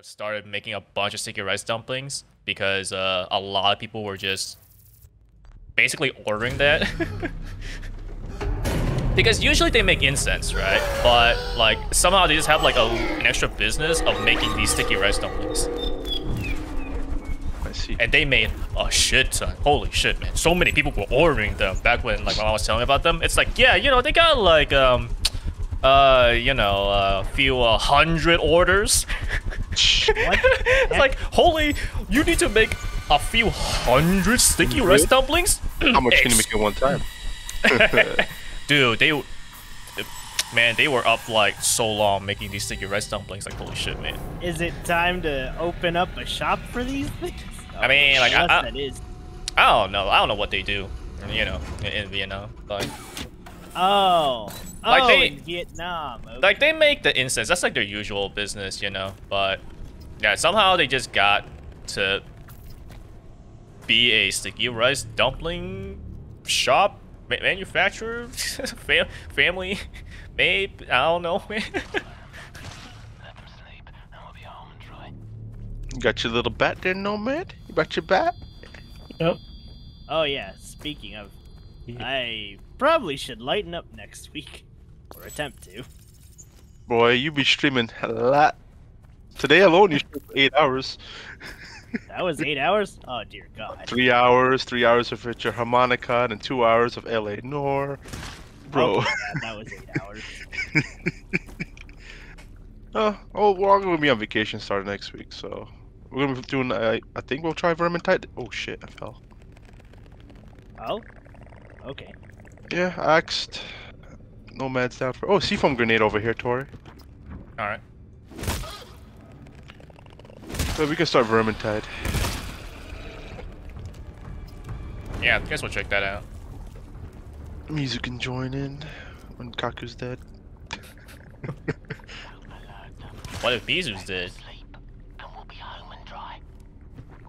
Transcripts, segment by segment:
I've started making a bunch of sticky rice dumplings because a lot of people were just basically ordering that. Because usually they make incense, right? But like somehow they just have like an extra business of making these sticky rice dumplings. I see. And they made a shit ton. Holy shit, man. So many people were ordering them back when like my mom was telling me about them. It's like, yeah, you know, they got like you know, a few 100 orders. It's like, holy, you need to make a few 100 sticky rice dumplings? How much can you make at one time? Dude, they were up like so long making these sticky rice dumplings. Like, holy shit, man. Is it time to open up a shop for these things? I mean, like, I don't know. I don't know what they do, you know, in Vietnam. Like, in Vietnam. Okay. Like, they make the incense. That's like their usual business, you know. But yeah, somehow they just got to be a sticky rice dumpling shop manufacturer, family made. I don't know, man. You got your little bat there, Nomad? You got your bat? Yep. Oh yeah. Speaking of, I probably should lighten up next week, or attempt to. Boy, you be streaming a lot. Today alone, you streamed 8 hours. That was 8 hours? Oh dear God. 3 hours of Richard Harmonica and 2 hours of LA Noir. Bro. Oh, God, that was 8 hours. Oh, we're all going to be on vacation starting next week, so we're going to be doing, I think we'll try Vermintide. Oh shit, I fell. Oh? Okay. Yeah, I asked Nomad's down for, oh, Seafoam Grenade over here, Tori. Alright. So we can start Vermintide. Yeah, I guess we'll check that out. Mizu can join in when Kaku's dead. What if Mizu's dead?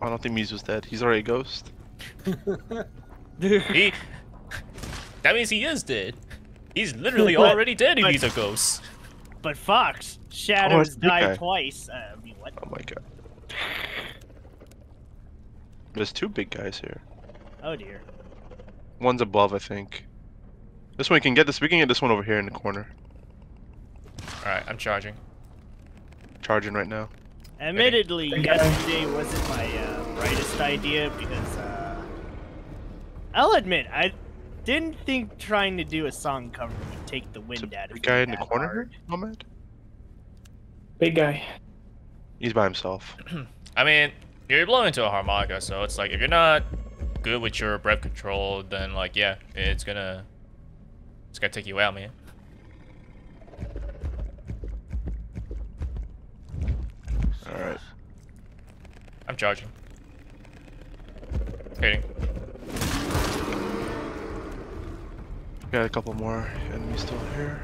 I don't think Mizu's dead. He's already a ghost. That means he is dead. He's literally already dead if he's a ghost. But Fox, Shadows died twice. I mean, what? Oh my God. There's 2 big guys here. Oh dear. One's above, I think. This one can get this. We can get this one over here in the corner. Alright, I'm charging. Charging right now. Admittedly, yesterday wasn't my brightest idea because, I'll admit, I didn't think trying to do a song cover would take the wind out of me. Big guy in the corner here? Big guy. He's by himself. I mean, you're blowing into a harmonica, so it's like if you're not good with your breath control, then like yeah, it's gonna take you out, man. All right. I'm charging. Hitting. Got a couple more enemies still here.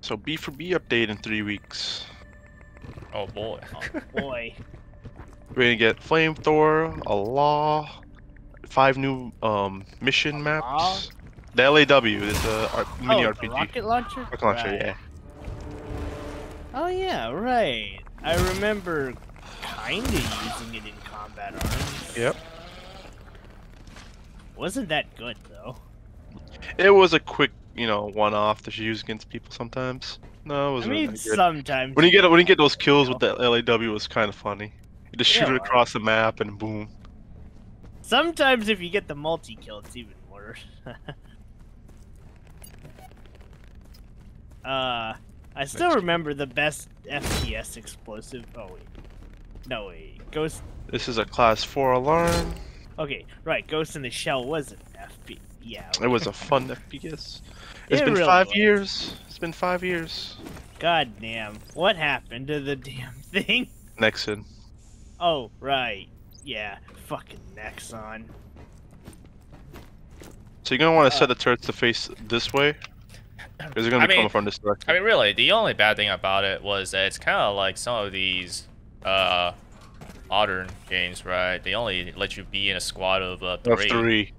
So B4B update in 3 weeks. Oh boy. Oh boy. We're gonna get Flamethrower, a LAW, 5 new mission maps. The LAW is a mini RPG. The rocket launcher? Rocket launcher, yeah. Oh yeah, right. I remember kinda using it in Combat Arms. Yep. Wasn't that good though. It was a quick, you know, one-off that you use against people sometimes. No, it wasn't. I mean, really sometimes. When you get those kills with that LAW, it was kind of funny. You just shoot it across the map and boom. Sometimes if you get the multi-kill, it's even worse. I still remember the best FPS explosive. Oh wait, no wait, Ghost. This is a class 4 alarm. Okay, right. Ghost in the Shell was an FPS. Yeah. Okay. It was a fun FPS. It's been really five years. It's been 5 years. God damn. What happened to the damn thing? Nexon. Oh, right. Yeah. Fucking Nexon. So you're going to want to set the turrets to face this way? Because they're going to be coming from this direction. I mean, really, the only bad thing about it was that it's kind of like some of these modern games, right? They only let you be in a squad of 3.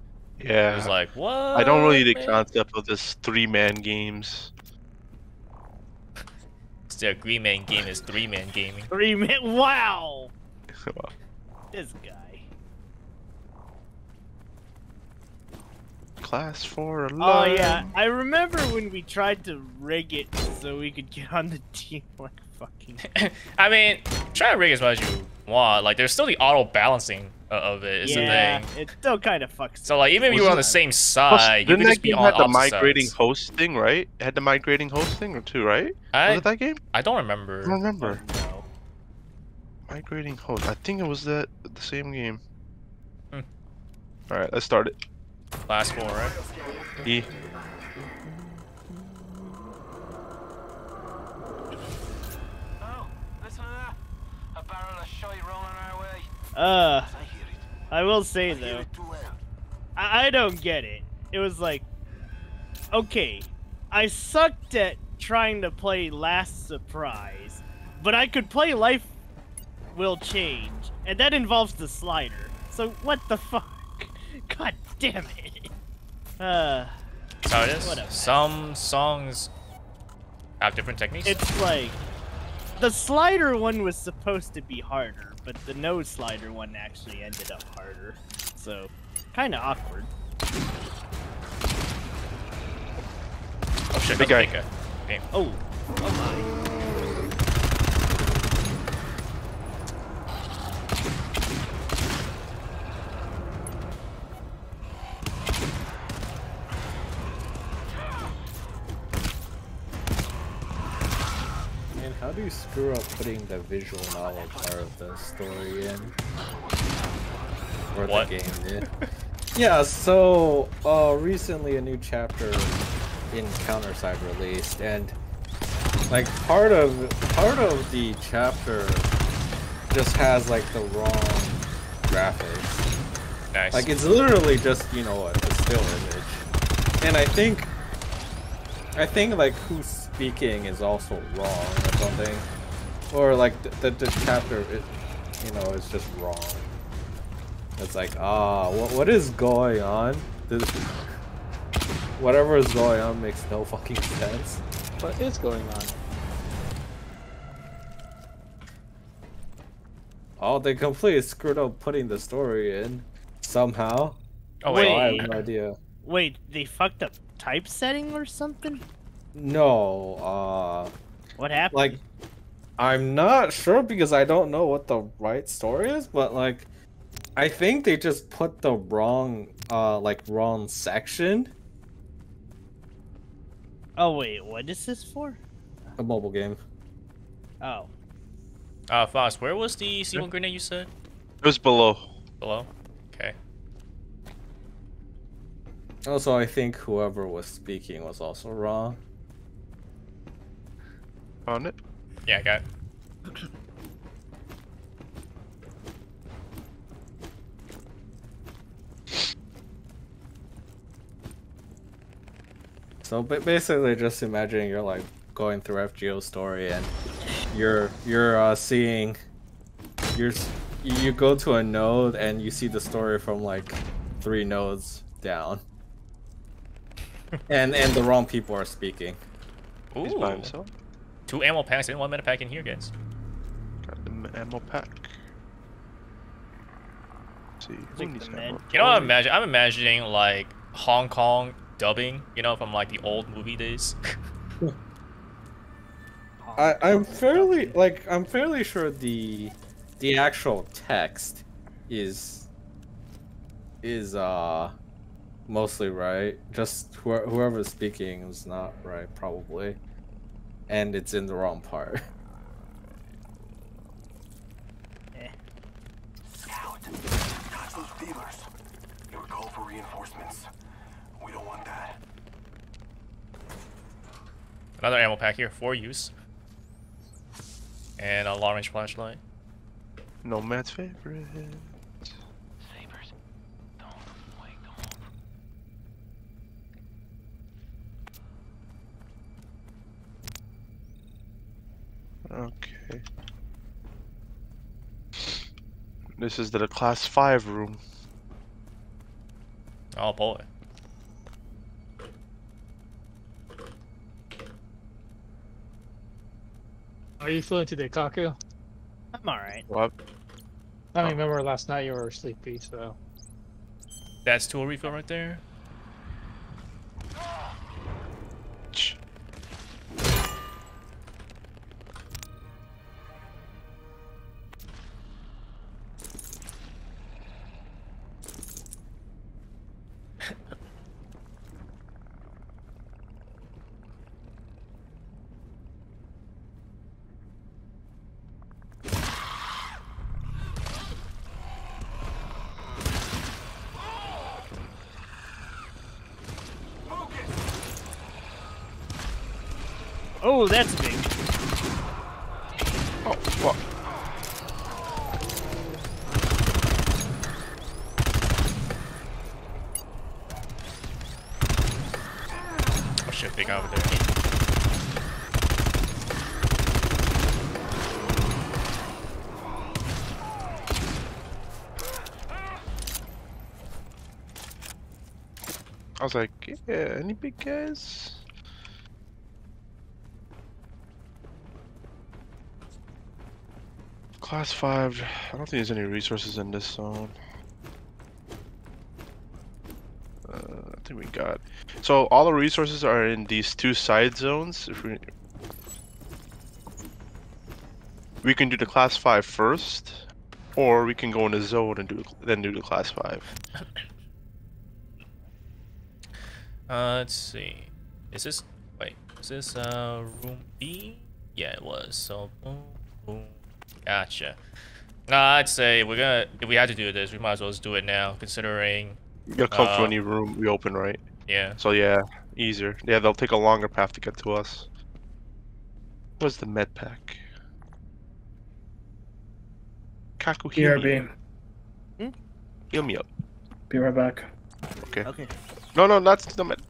Yeah. I was like, what? I don't really need the concept of this three-man games. Their three-man game is three-man gaming. Three-man, wow! Wow. This guy. Class 4 alone. Oh yeah, I remember when we tried to rig it so we could get on the team like fucking... I mean, try to rig as much as you want. Like, there's still the auto-balancing of it, is yeah, the thing. It still kind of fucks. So like, even if you were on the same side, you could just be on opposite sides. Didn't that game have the migrating host thing, right? It had the migrating host thing too, right? Was it that game? I don't remember. I don't remember. No. Migrating host. I think it was that the same game. Hmm. All right, let's start it. Last one, right? E. Oh, listen to that! A barrel of shite rolling our way. I will say though, I don't get it. It was like, okay, I sucked at trying to play Last Surprise, but I could play Life Will Change, and that involves the slider. So what the fuck? God damn it. So it is. Some songs have different techniques. It's like, the slider one was supposed to be harder, but the no slider one actually ended up harder, so kind of awkward. Oh shit, big guy. Damn. Oh, oh my. How do you screw up putting the visual novel part of the story in? Or what? The game in? Yeah, so recently a new chapter in Counterside released, and like part of the chapter just has like the wrong graphics. Nice. Like it's literally just, you know, a still image. And I think like who's speaking is also wrong or something, or like the chapter, it, you know, is just wrong. It's like, ah, what is going on? Whatever is going on makes no fucking sense. What is going on? Oh, they completely screwed up putting the story in somehow. Oh wait, so I have no idea. Wait, they fucked up typesetting or something? No, what happened? Like, I'm not sure because I don't know what the right story is, but like, I think they just put the wrong, like, wrong section. Oh wait, what is this for? A mobile game. Oh. Fox, where was the C1 grenade you said? It was below. Below? Okay. Also, I think whoever was speaking was also wrong. Found it? Yeah, I got it. So basically, just imagining you're like going through FGO's story, and you're seeing you go to a node and you see the story from like 3 nodes down, and the wrong people are speaking. Ooh. He's by himself. 2 ammo packs and 1 meta pack in here, guys. Got the ammo pack. Let's see, who needs ammo? You know what I'm imagining? I'm imagining like Hong Kong dubbing, you know, from like the old movie days. I'm fairly sure the actual text is mostly right. Just whoever's speaking is not right, probably. And it's in the wrong part. Eh. Scout, dodge those dealers. They were called for reinforcements. We don't want that. Another ammo pack here for use. And a long range flashlight. No man's favorite. Sabers, don't wake up. Okay. This is the class 5 room. Oh, Oh boy. Are you fluent today, Kaku? I'm alright. What? I don't remember last night you were sleepy, so. That's tool refill right there. Oh, that's big. Oh, fuck. Oh shit, big over there. I was like, yeah, any big guys? Class 5, I don't think there's any resources in this zone. I think we got... So all the resources are in these two side zones. If we can do the class 5 first, or we can go in the zone and then do the class 5. Let's see. Is this... Wait, is this room B? Yeah, it was. So boom, boom. Gotcha. I'd say we're gonna. If we had to do this, we might as well just do it now, considering. You'll come from any room we open, right? Yeah. So yeah, easier. Yeah, they'll take a longer path to get to us. What's the med pack? Kaku, heal me. Hmm? Heal me up. Be right back. Okay. Okay. No, no, that's the med.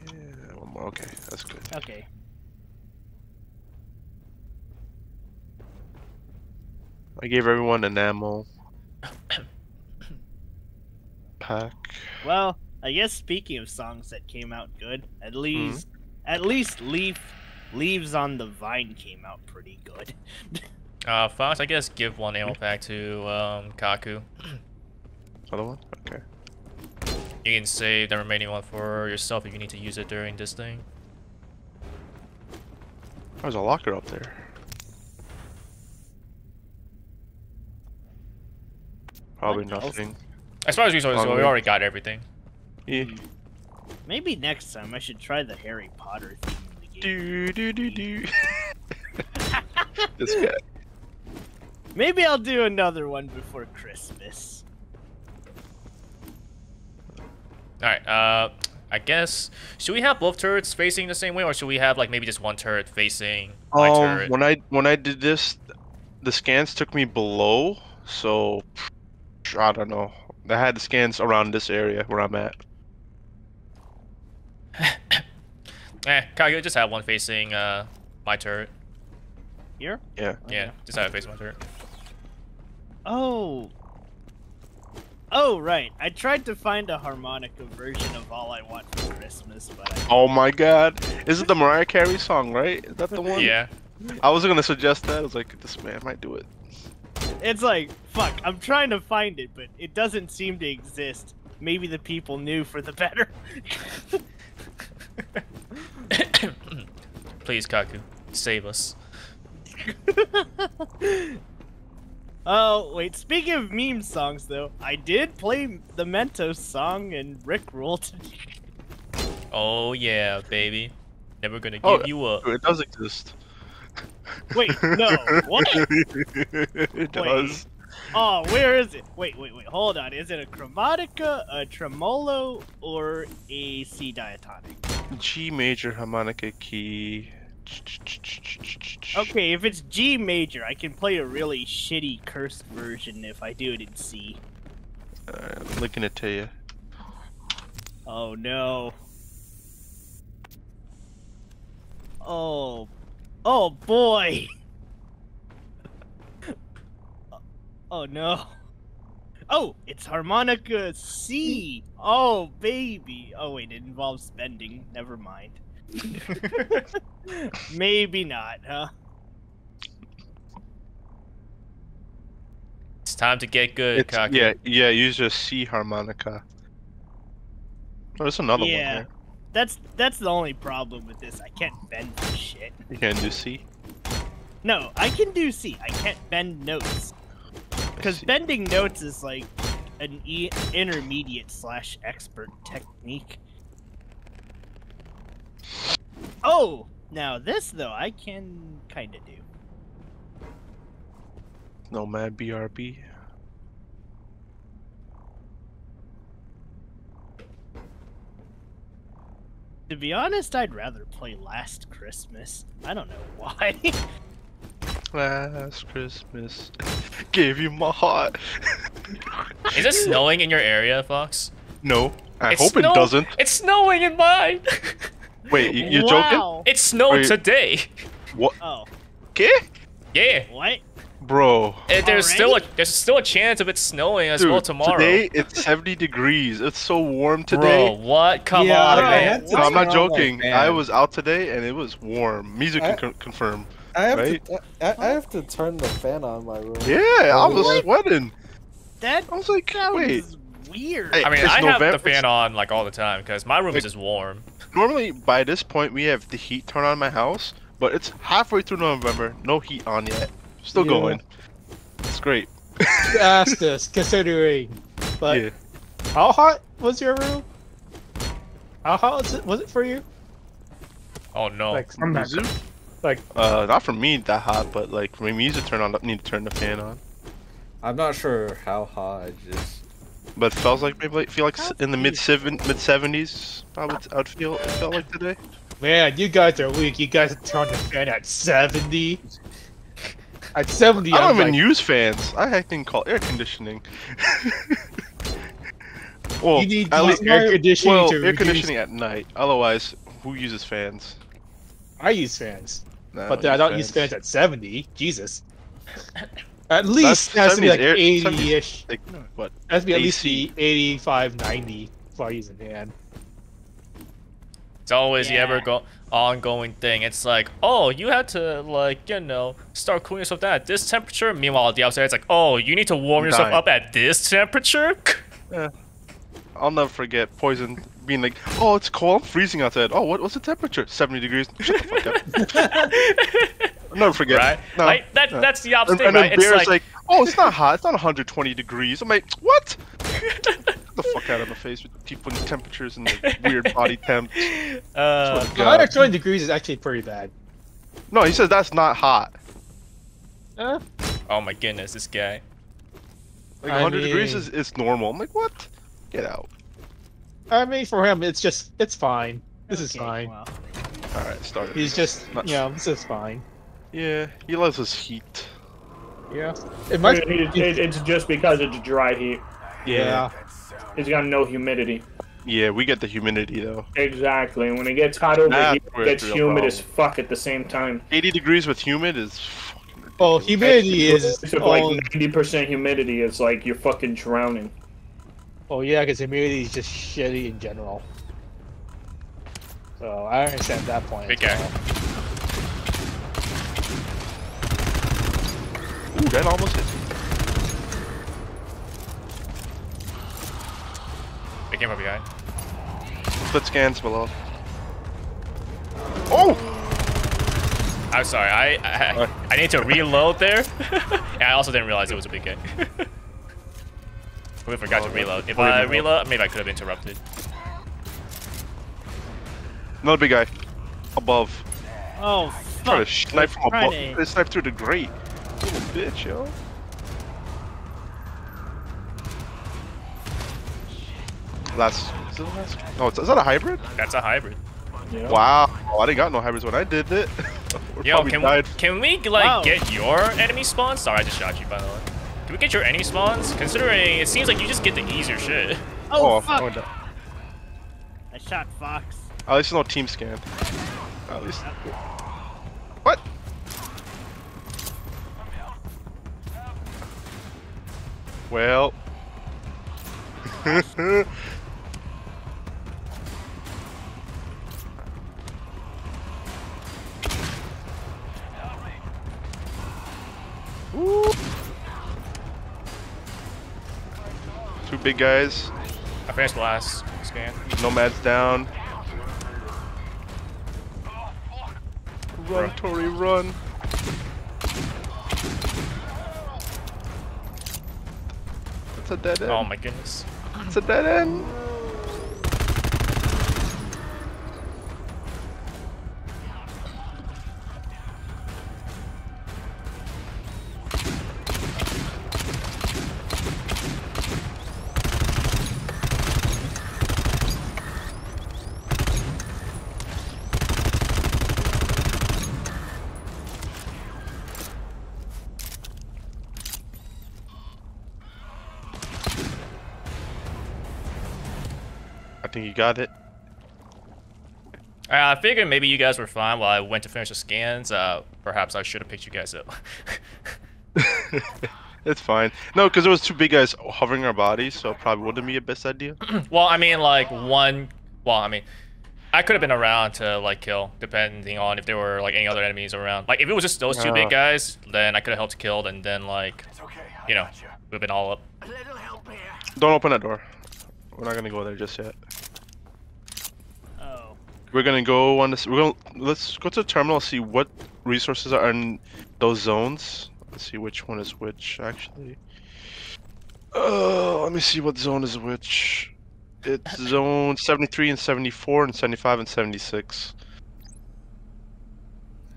Yeah, one more. Okay, that's good. Okay. I gave everyone an ammo pack. Well, I guess speaking of songs that came out good, at least Leaves on the Vine came out pretty good. Fox, I guess give one ammo pack to Kaku. Other one? Okay. You can save the remaining one for yourself if you need to use it during this thing. There's a locker up there. Probably nothing. As far as resources go, we already got everything. Yeah. Maybe next time I should try the Harry Potter theme in the game. This guy. Maybe I'll do another one before Christmas. Alright, I guess, should we have both turrets facing the same way, or should we have like maybe just one turret facing my turret? When I did this, the scans took me below, so I don't know. I had the scans around this area where I'm at. Kagu, just have one facing my turret. Here? Yeah. Oh, yeah, just have it face my turret. Oh. Oh, right. I tried to find a harmonica version of All I Want for Christmas, but I... Oh my god. Is it the Mariah Carey song, right? Is that the one? Yeah. I wasn't going to suggest that. I was like, this man might do it. It's like, fuck, I'm trying to find it, but it doesn't seem to exist. Maybe the people knew for the better. Please, Kaku, save us. Oh, wait, speaking of meme songs, though, I did play the Mentos song and Rickroll today. Oh, yeah, baby. Never gonna give you up. It does exist. Wait, no, what? It does. Oh, where is it? Wait, wait, wait, hold on. Is it a chromatica, a tremolo, or a C diatonic? G major harmonica key. Okay, if it's G major, I can play a really shitty cursed version if I do it in C. I'm looking it to you. Oh no. Oh. Oh boy. Oh no. Oh, it's Harmonica C. Oh, baby. Oh, wait, it involves spending. Never mind. Maybe not, huh? It's time to get good, Cocky. Yeah, yeah, use your C harmonica. Oh, there's another one here. That's the only problem with this. I can't bend this shit. You can't do C? No, I can do C. I can't bend notes. Because bending notes is like an intermediate/expert technique. Oh, now this though I can kind of do. Nomad BRB. To be honest, I'd rather play Last Christmas. I don't know why. Last Christmas gave you my heart. Is it snowing in your area, Fox? No, I hope it doesn't. It's snowing in mine. Wait, you're joking? It snowed today. What? Oh. Okay. Yeah. What? Bro. There's still a chance of it snowing as well tomorrow. Today it's 70 degrees. It's so warm today. Bro, what? Come on, man. No, I'm not joking. Like, I was out today and it was warm. Mizu can confirm. I have to turn the fan on in my room. Yeah, I was sweating. I was like, wait. Weird. I mean, I have the fan on like all the time because my room is just warm. Normally, by this point, we have the heat turned on in my house, but it's halfway through November, no heat on yet. Still going. It's great. Ask this, considering. But how hot was your room? How hot was it for you? Oh no. Like, I'm not good. Like, not for me that hot, but like for me need to turn the fan on. I'm not sure how hot. I just. But it felt like maybe feel like in the mid-70s. I'd feel it felt like today. Man, you guys are weak. You guys turned the fan at 70. At 70, I don't even use fans. I have a thing called air conditioning. Well, you need at least air conditioning. Well, air conditioning at night. Otherwise, who uses fans? I use fans, but I don't use fans at 70. Jesus. At least that's, it has to be like 80-ish. Like, what? It has to be at least 85, 90 before I use a fan. It's always the ongoing thing. It's like, oh, you have to, like, you know, start cooling yourself down at this temperature. Meanwhile, the outside, it's like, oh, you need to warm yourself up at this temperature? Yeah. I'll never forget Poison being like, oh, it's cold. I'm freezing outside. Oh, what's the temperature? 70 degrees. Shut the fuck up. I'll never forget. Right? No, like, that's the opposite thing, right? It's like, oh, it's not hot. It's not 120 degrees. I'm like, what? Get the fuck out of my face with people and temperatures and the weird body temps. 120 degrees is actually pretty bad. No, he says that's not hot. Oh my goodness, this guy. Like 100 degrees is normal. I'm like, what? Get out. I mean, for him, it's just, it's fine. This is fine. Wow. All right, start it. He's just, you know, this is fine. Yeah, he loves his heat. Yeah. It might it's just because it's dry heat. Yeah. It's got no humidity. Yeah, we get the humidity though. Exactly. When it gets hot over here, it gets humid as fuck at the same time. 80 degrees with humid is fucking ridiculous. Well, humidity is like 90% humidity. It's like you're fucking drowning. Oh yeah, because humidity is just shitty in general. So I understand that point. Okay. Ooh, that almost hit me. They came up behind. Split scans below. Oh! I'm sorry, I need to reload there. And I also didn't realize it was a big game. We forgot to reload. If I reload, maybe I could have interrupted. Another big guy. Above. Oh, fuck. Try to snipe from above. They snipe through the grate. Bitch, yo. Last. Is it the last? No, is that a hybrid? That's a hybrid. Yeah. Wow. Oh, I didn't got no hybrids when I did it. Yo, can we like get your enemy spawns? Sorry, I just shot you by the way. Can we get your enemy spawns? Considering it seems like you just get the easier shit. Oh, fuck. I shot Fox. At least no team scan. At least. What? Well. Two big guys. Advanced blast. Scan. Nomad's down. Run, Tori, run. That's a dead end. Oh my goodness. It's a dead end. I think you got it. I figured maybe you guys were fine while I went to finish the scans. Perhaps I should have picked you guys up. It's fine. No, because there was two big guys hovering our bodies, so it probably wouldn't be a best idea. Well, I mean, like one. Well, I mean, I could have been around to like kill, depending on if there were like any other enemies around. Like if it was just those two big guys, then I could have helped kill, and then like, you know, we've been all up. Don't open that door. We're not gonna go there just yet. We're gonna go on this. Let's go to the terminal. See what resources are in those zones. Let's see which one is which. Actually, let me see what zone is which. It's zone 73 and 74 and 75 and 76.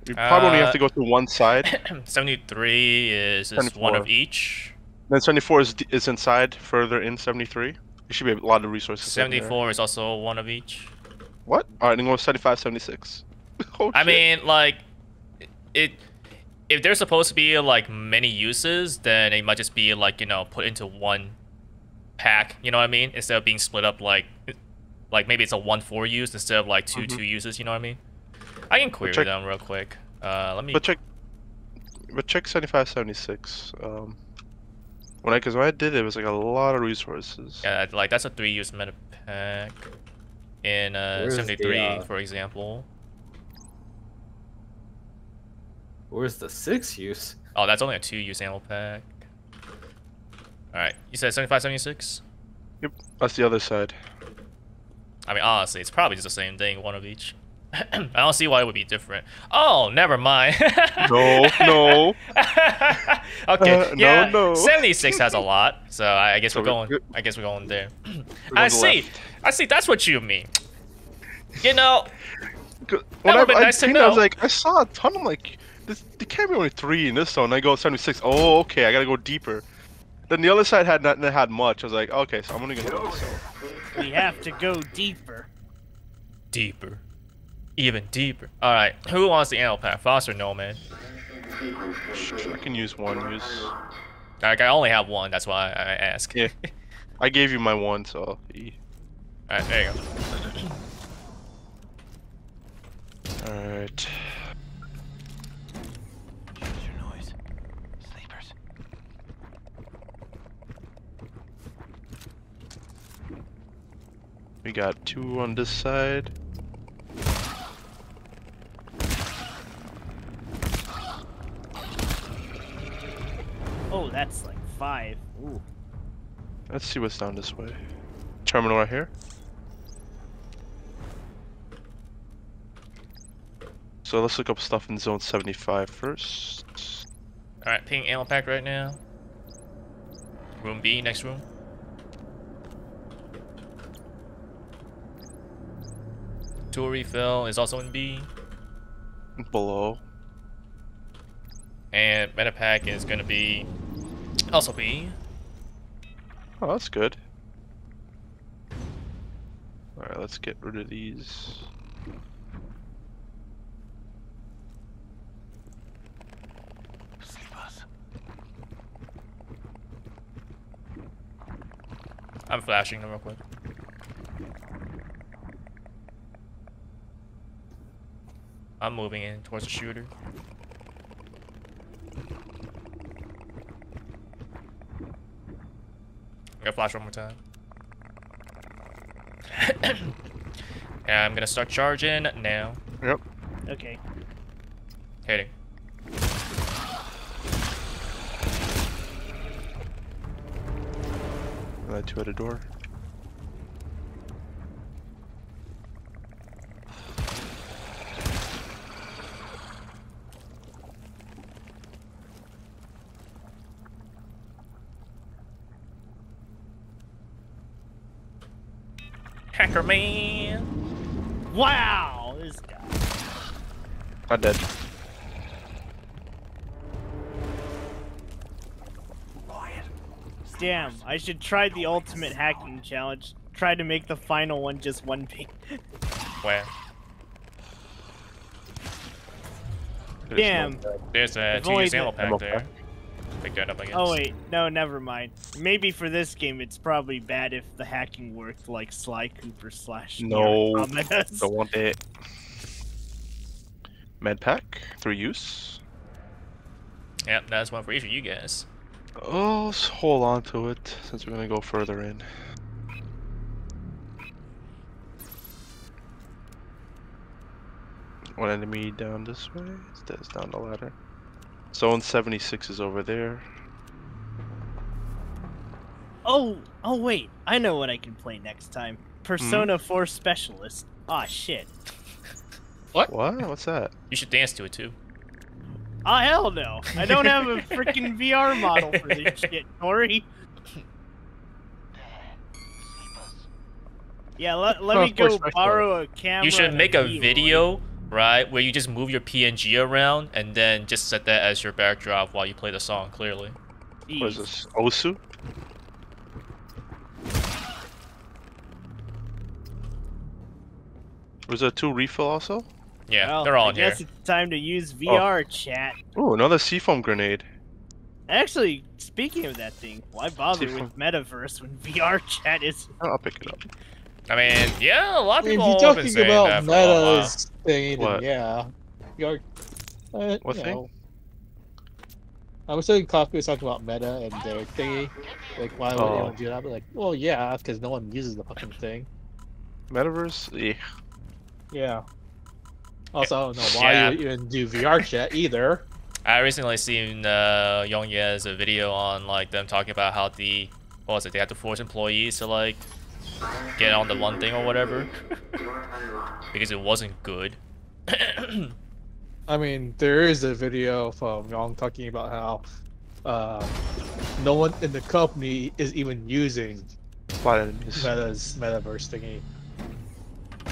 We probably only have to go to one side. 73 is one of each. Then 74 is inside, further in 73. There should be a lot of resources. 74 is also one of each. What? Alright, then go 75, 76. Oh, I mean, like, if there's supposed to be, like, many uses, then it might just be, like, you know, put into one pack, you know what I mean? Instead of being split up, like maybe it's a 1-4 use instead of, like, two uses, you know what I mean? I can query them real quick. Let me... But check 75, 76. Because when I did it, it was, like, a lot of resources. Yeah, like, that's a 3-use meta pack. In 73, for example. Where's the 6-use? Oh, that's only a 2-use ammo pack. Alright, you said 75, 76? Yep, that's the other side. I mean, honestly, it's probably just the same thing, one of each. I don't see why it would be different. Oh, never mind. No. Okay. Yeah. No. 76 has a lot, so I guess so I guess we're going there. I see. Left. I see. That's what you mean. You know. That would've been nice to know. I was like, I saw a ton. I'm like, there can't be only 3 in this zone. I go 76. Oh, okay. I gotta go deeper. Then the other side had not had much. I was like, okay, so I'm gonna go. We have to go deeper. Deeper. Even deeper. Alright, who wants the ammo pack? Foster, no, man. I can use one use. Like, I only have one, that's why I ask. Yeah. I gave you my one, so. Alright, there you go. Alright. Your noise. Sleepers. We got 2 on this side. Oh, that's like 5. Ooh. Let's see what's down this way. Terminal right here. So let's look up stuff in zone 75 first. Alright, ping ammo pack right now. Room B, next room. Tool refill is also in B. Below. And meta pack is gonna be also B. Oh, that's good. Alright, let's get rid of these. I'm flashing them real quick. I'm moving in towards the shooter. I gotta flash one more time. I'm gonna start charging now. Yep. Okay. Hitting. Two at a door. Hacker man! Wow, this guy. I'm dead. Damn, I should try the ultimate hacking challenge. Try to make the final one just one page. Where? Damn. There's a genius ammo pack there. Pick that up, I guess. Oh wait, no, never mind. Maybe for this game, it's probably bad if the hacking worked like Sly Cooper slash. No, don't want it. Med pack for use. Yep, that's one for each of you guys. Oh, let's hold on to it since we're gonna go further in. One enemy down this way. That's down the ladder. Zone 76 is over there. Oh wait, I know what I can play next time. Persona 4 Specialist. Ah, shit. What? What? What's that? You should dance to it too. Oh, hell no! I don't have a freaking VR model for this shit, Tori. Yeah, let me go borrow a camera. You should make a video, right, where you just move your PNG around and then just set that as your backdrop while you play the song, clearly. Jeez. What is this, Osu? Was there two refill also? Yeah, well, they're all in here. I guess it's time to use VR chat. Ooh, another seafoam grenade. Actually, speaking of that thing, why bother with metaverse when VR chat is... Oh, I'll pick it up. I mean, yeah, a lot of people have been saying that for a while. Meta's thing, what? Yeah. VR, what thing? Know. I was saying Coffee was talking about Meta and their thingy. Like, why would anyone do that? But like, well, yeah, because no one uses the fucking thing. Metaverse? Yeah. Yeah. Also, I don't know why you even do VR chat either. I recently seen Young Ye's a video on like them talking about how the what was it? They had to force employees to like get on the one thing or whatever because it wasn't good. I mean, there is a video from Young talking about how no one in the company is even using Meta's metaverse thingy.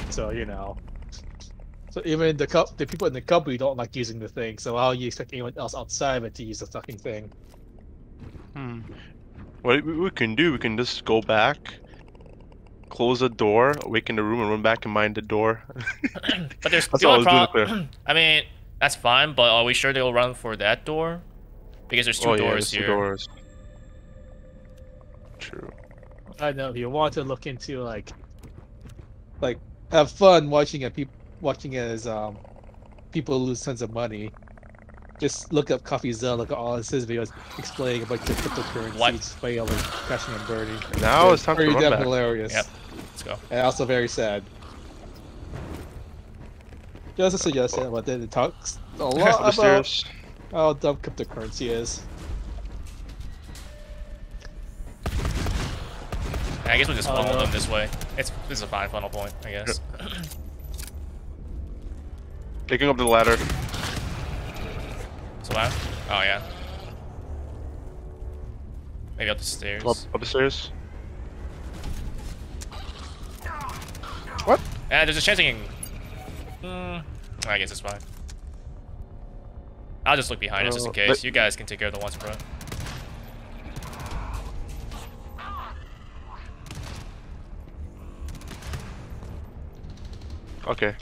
So you know. So even the people in the company don't like using the thing, so how are you expecting anyone else outside of it to use the fucking thing? Hmm. What we can do, we can just go back, close the door, awaken the room, and run back and mind the door. But there's still a problem. I mean, that's fine, but are we sure they'll run for that door? Because there's two doors here. 2 doors. True. I know, if you want to look into, like have fun watching as people lose tons of money. Just look up Coffeezilla, look at all his videos explaining about the cryptocurrencies failing, crashing and burning. Now it's time to run back. Hilarious. Yep. Let's go. And also very sad. Just a suggestion about that. It talks a lot about how dumb cryptocurrency is. I guess we'll just funnel them this way. This is a fine funnel point, I guess. Picking up the ladder. It's loud? Oh, yeah. Maybe up the stairs. Up the stairs? What? There's a chance I can... I guess it's fine. I'll just look behind us just in case. You guys can take care of the ones in front. Okay.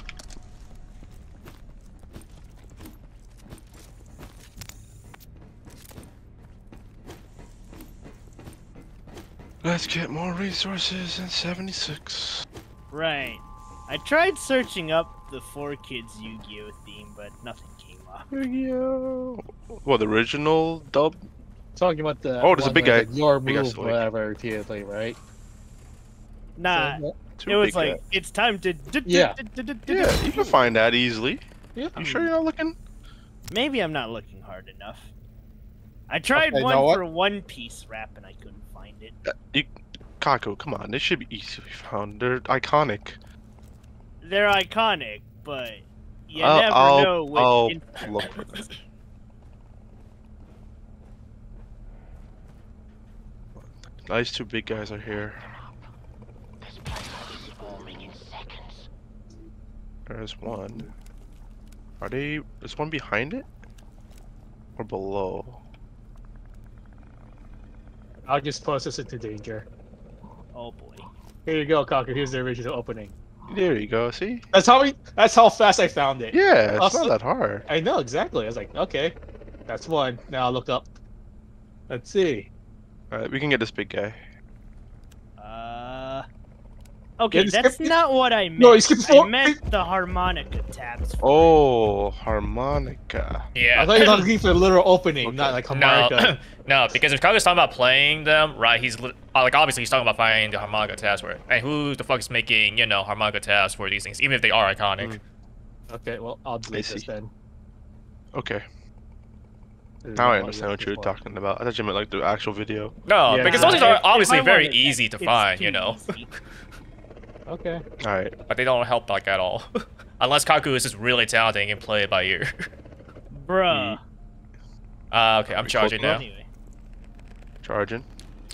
Let's get more resources in 76. Right. I tried searching up the 4Kids Yu-Gi-Oh theme, but nothing came up. Yu-Gi-Oh! Well, the original dub? talking about the. Oh, there's a big guy. Your move, whatever, TSA, right? Nah, it was like it's time to. Yeah, you can find that easily. Yeah, you sure you're not looking? Maybe I'm not looking hard enough. I tried one for One Piece rap and I couldn't find it. Kako, come on, this should be easily found. They're iconic. They're iconic, but you never know which. Nice, two big guys are here. This place is forming in seconds. There's one. Are they? There's one behind it, or below? I'll just post this into danger. Oh boy! Here you go, Cocker. Here's the original opening. There you go. See? That's how we. That's how fast I found it. Yeah, it's not that hard. I know exactly. I was like, okay, that's one. Now I'll look up. Let's see. All right, we can get this big guy. Okay, that's not what I meant. No, I meant the harmonica tabs. Oh, harmonica. Yeah. I thought you were looking for a literal opening, not like harmonica. No, because if Kago's talking about playing them, right, he's like, obviously he's talking about finding the harmonica tabs. Right? And who the fuck is making, you know, harmonica tabs for these things, even if they are iconic? Okay, well, I'll delete this then. Okay. Now I understand what you were talking about. I thought you meant like the actual video. No, yeah, because those things are obviously very easy to find, you know. Okay. All right. But they don't help like at all, unless Kaku is just really talented and can play it by ear. Bruh. Okay, I'm charging now. Anyway. Charging.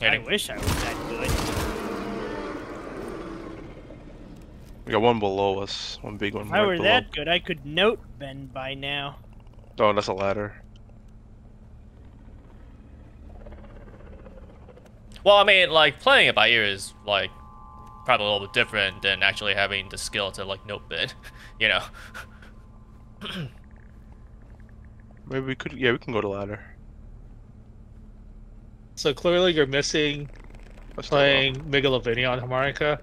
I wish I was that good. We got one below us, one big one. If I were that good, I could note bend by now. Oh, that's a ladder. Well, I mean, like playing it by ear is like. Probably a little bit different than actually having the skill to like note bend, you know. Maybe we could, yeah, we can go to ladder. So clearly you're missing playing Megalovania on harmonica.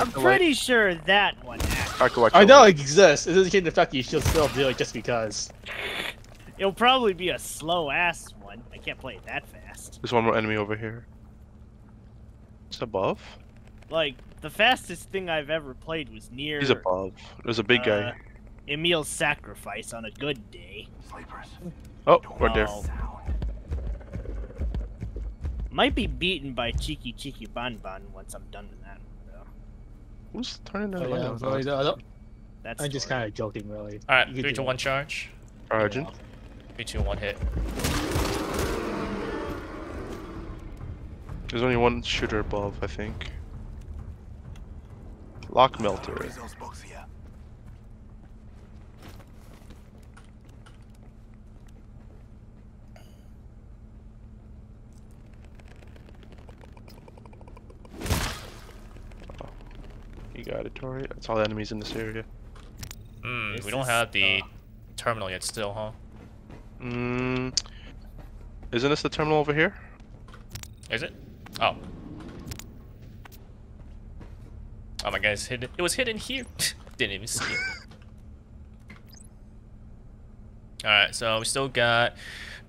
I'm pretty sure that one. I know it exists. It doesn't get the fact that you should still do it just because. It'll probably be a slow ass one. I can't play it that fast. There's one more enemy over here. Above, like the fastest thing I've ever played was near. He's above. There's a big guy. Emil's sacrifice on a good day. Sleepers. Oh, right there. Might be beaten by Cheeky Cheeky Bon Bon once I'm done with that one, though. Who's turning that light on? I'm just kind of joking, really. All right, 3-2-1 charge. Charging. 3-2-1 hit. There's only one shooter above, I think. Lock melter. You got it, Tori. That's all the enemies in this area. We don't have the terminal yet still, huh? Isn't this the terminal over here? Is it? Oh. Oh my god, it was hidden here. Didn't even see it. Alright, so we still got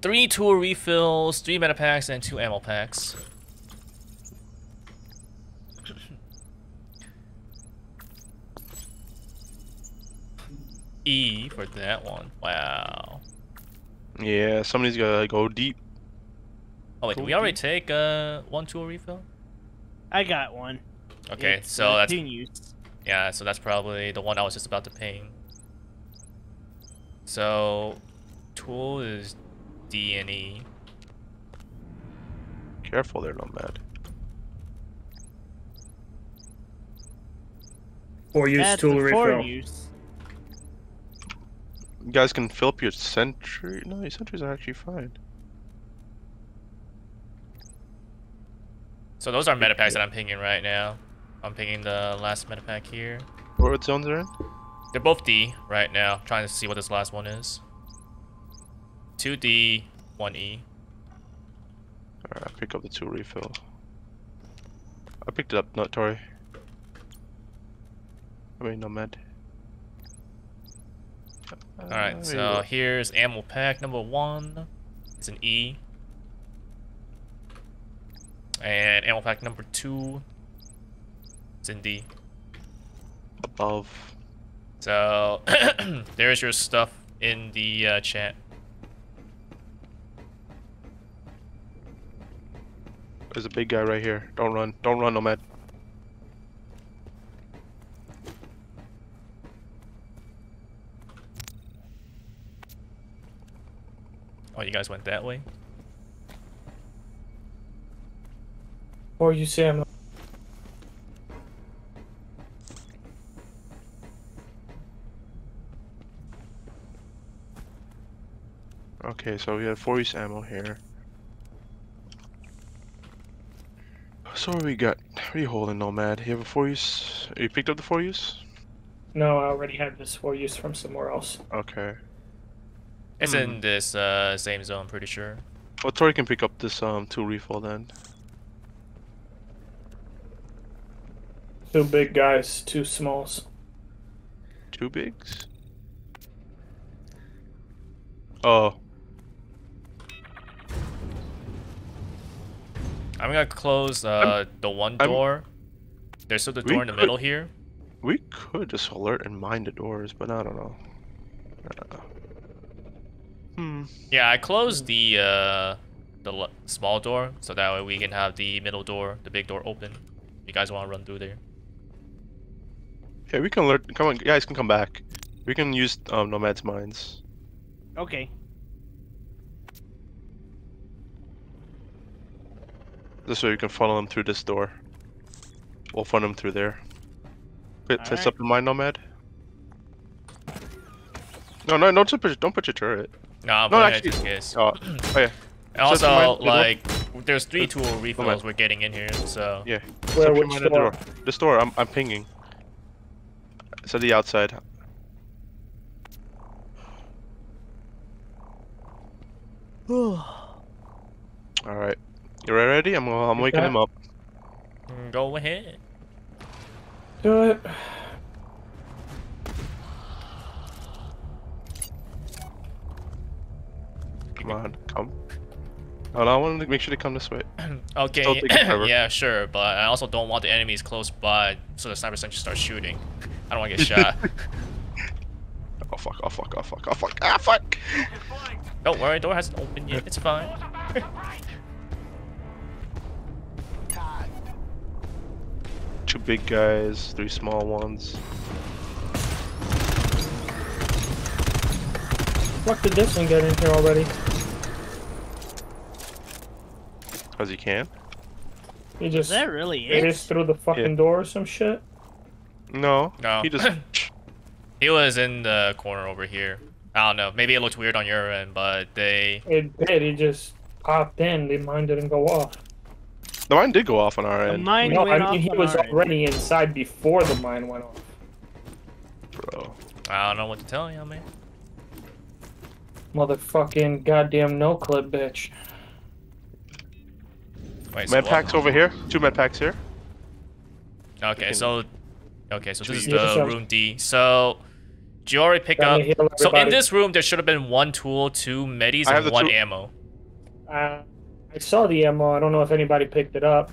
3 tool refills, 3 meta packs, and 2 ammo packs. E for that one. Wow. Yeah, somebody's gotta go deep. Oh wait, did we already take one tool refill? I got one. Okay, it's so that's yeah, so that's probably the one I was just about to ping. So tool is D and E. Careful there, Nomad. Four use tool refill. You guys can fill up your sentry. No, your sentries are actually fine. So those are metapacks that I'm pinging right now. I'm pinging the last metapack here. What zones are in? They're both D right now. I'm trying to see what this last one is. 2D, 1E. Alright, I pick up the 2 refill. I picked it up, not Tori. I mean, Nomad. Alright, so here's ammo pack number 1. It's an E. And ammo pack number 2. It's in D. Above. So, there's your stuff in the chat. There's a big guy right here. Don't run. Don't run, Nomad. Oh, you guys went that way? Or you say I'm not. Okay, so we have 4 use ammo here. So what we got? What are you holding, Nomad? You have a 4 use? You picked up the 4 use? No, I already had this 4 use from somewhere else. Okay. It's in this same zone, I'm pretty sure. Well, Tori can pick up this 2 refill then. 2 big guys, 2 smalls. 2 bigs? Oh. I'm gonna close the one door. There's still the door in the middle here. We could just alert and mine the doors, but I don't know. Yeah, I closed the small door, so that way we can have the middle door, the big door open. You guys want to run through there? Yeah, we can alert. Come on, guys can come back. We can use Nomad's mines. Okay. This way we can funnel them through this door. We'll funnel them through there. Place up the mine, Nomad. No, no, don't put your turret. Nah, no, actually, just oh yeah. And also, like, there's 3 2 refills we're getting in here, so yeah. Where would you door? This door, I'm pinging. It's at the outside. All right, you ready? I'm waking him up. Go ahead. Do it. Come on, come. Oh, no, I want to make sure they come this way. Okay, yeah, sure, but I also don't want the enemies close by, so the sniper just starts shooting. I don't want to get shot. Oh fuck! Oh fuck! Oh fuck! Oh fuck! Ah fuck! Don't worry, door hasn't opened yet. It's fine. Two big guys, 3 small ones. What did this one get in here already? Cause he can? He just, that really is? He just threw the fucking door or some shit? No. No. He just... He was in the corner over here. I don't know. Maybe it looked weird on your end, but they... It did. It just popped in. The mine didn't go off. The mine did go off on our end. The mine went off. He was already inside before the mine went off. Bro. I don't know what to tell you, man. Motherfucking goddamn no-clip, bitch. Wait, med packs over here. 2 med packs here. Okay, so... Okay, so this is the room D. So, did you already pick up... So in this room, there should have been 1 tool, 2 medis, and 1 ammo. I saw the ammo. I don't know if anybody picked it up.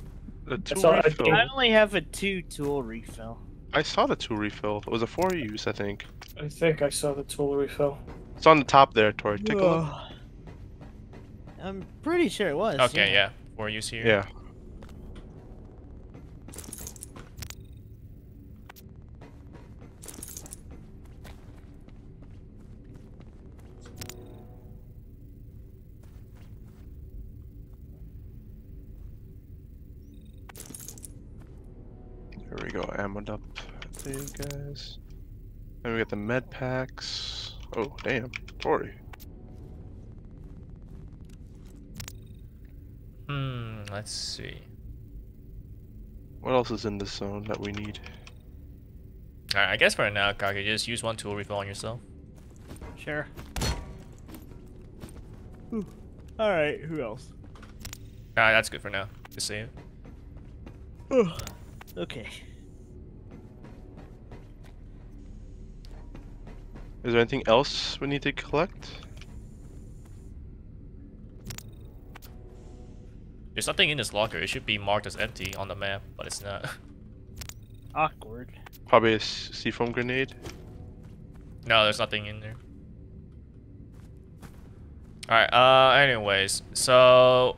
I only have a 2 tool refill. I saw the 2 refill. It was a 4 use, I think. I think I saw the 2 refill. It's on the top there, Tori. Take a look. I'm pretty sure it was. Okay, yeah. 4 use here. Yeah. Here we go. Ammoed up there, you guys. And we got the med packs. Oh, damn, Tori. Let's see. What else is in this zone that we need? Alright, I guess for now, Kage, just use 1 tool refill on yourself. Sure. Alright, who else? Alright, that's good for now. Just save it. Okay. Is there anything else we need to collect? There's nothing in this locker. It should be marked as empty on the map, but it's not. Awkward. Probably a seafoam grenade. No, there's nothing in there. Alright, anyways, so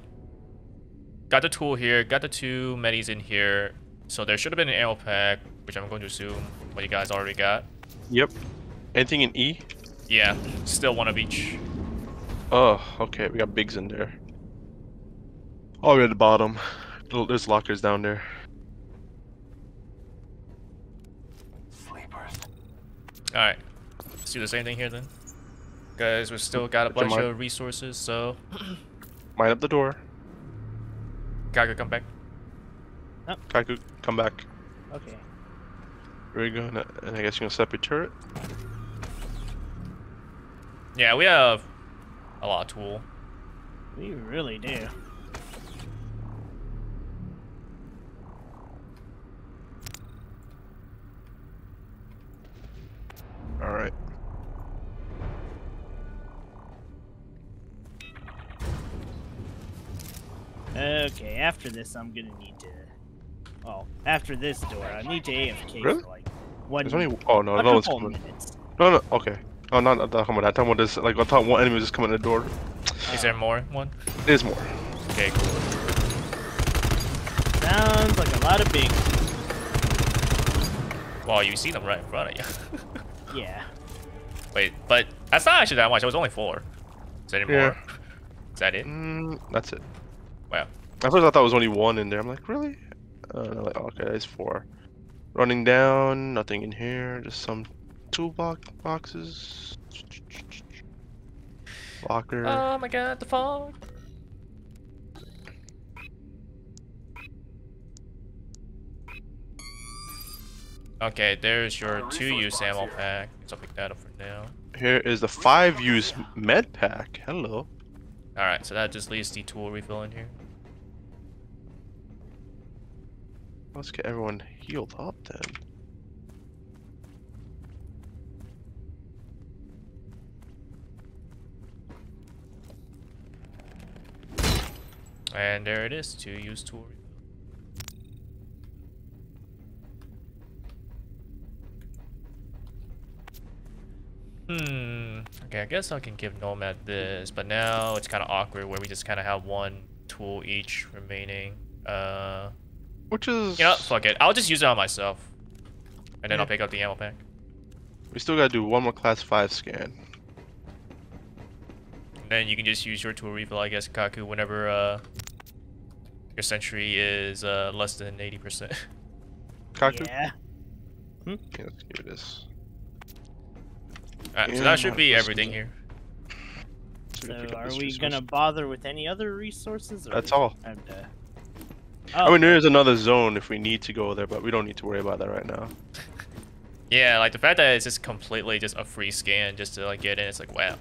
got the tool here, got the two medis in here. So there should have been an ammo pack, which I'm going to assume what you guys already got. Yep. Anything in E? Yeah, still one of each. Oh, okay, we got bigs in there. Oh, we're at the bottom. There's lockers down there. Sleepers. Alright, let's do the same thing here then. Guys, we still got a bunch of resources, so... Mine up the door. Kaku, come back. Nope. Kaku, come back. Okay. We're gonna... And I guess you're gonna set up your turret? Yeah, we have... a lot of tool. We really do. Alright. Okay, after this, I'm gonna need to. Well, after this door, I need to AFK really? For like one. Only... Oh no, no one's coming. Minutes. No, no, okay. Oh, not that. Talking about that. Talking about this. Like, I thought one enemy was just coming in the door. Is there more? One. There's more. Okay, cool. Sounds like a lot of big. Wow, you see them right in front of you. Yeah. Wait, but that's not actually that much. It was only four. Is there any more? Is that it? Mm, that's it. Wow. At first I thought it was only one in there. I'm like, really? Like, okay, there's four. Running down, nothing in here. Just some toolbox boxes. Locker. Oh my god, the fog. Okay, there's your 2-use ammo pack. So I'll pick that up for now. Here is the 5-use med pack. Hello. Alright, so that just leaves the tool refill in here. Let's get everyone healed up then. And there it is, 2-use tool refill. Hmm, okay, I guess I can give Nomad this, but now it's kind of awkward where we just kind of have one tool each remaining. Which is... Yeah, fuck it. I'll just use it on myself. And then I'll pick up the ammo pack. We still gotta do one more class 5 scan. And then you can just use your tool refill, I guess, Kaku, whenever your sentry is less than 80%. Kaku? Yeah. Hmm? Okay, let's do this. Alright, so that should be everything here. So are we gonna bother with any other resources? Or that's all. Oh. I mean, there is another zone if we need to go there, but we don't need to worry about that right now. Yeah, like the fact that it's just completely just a free scan just to like get in, it's like, wow.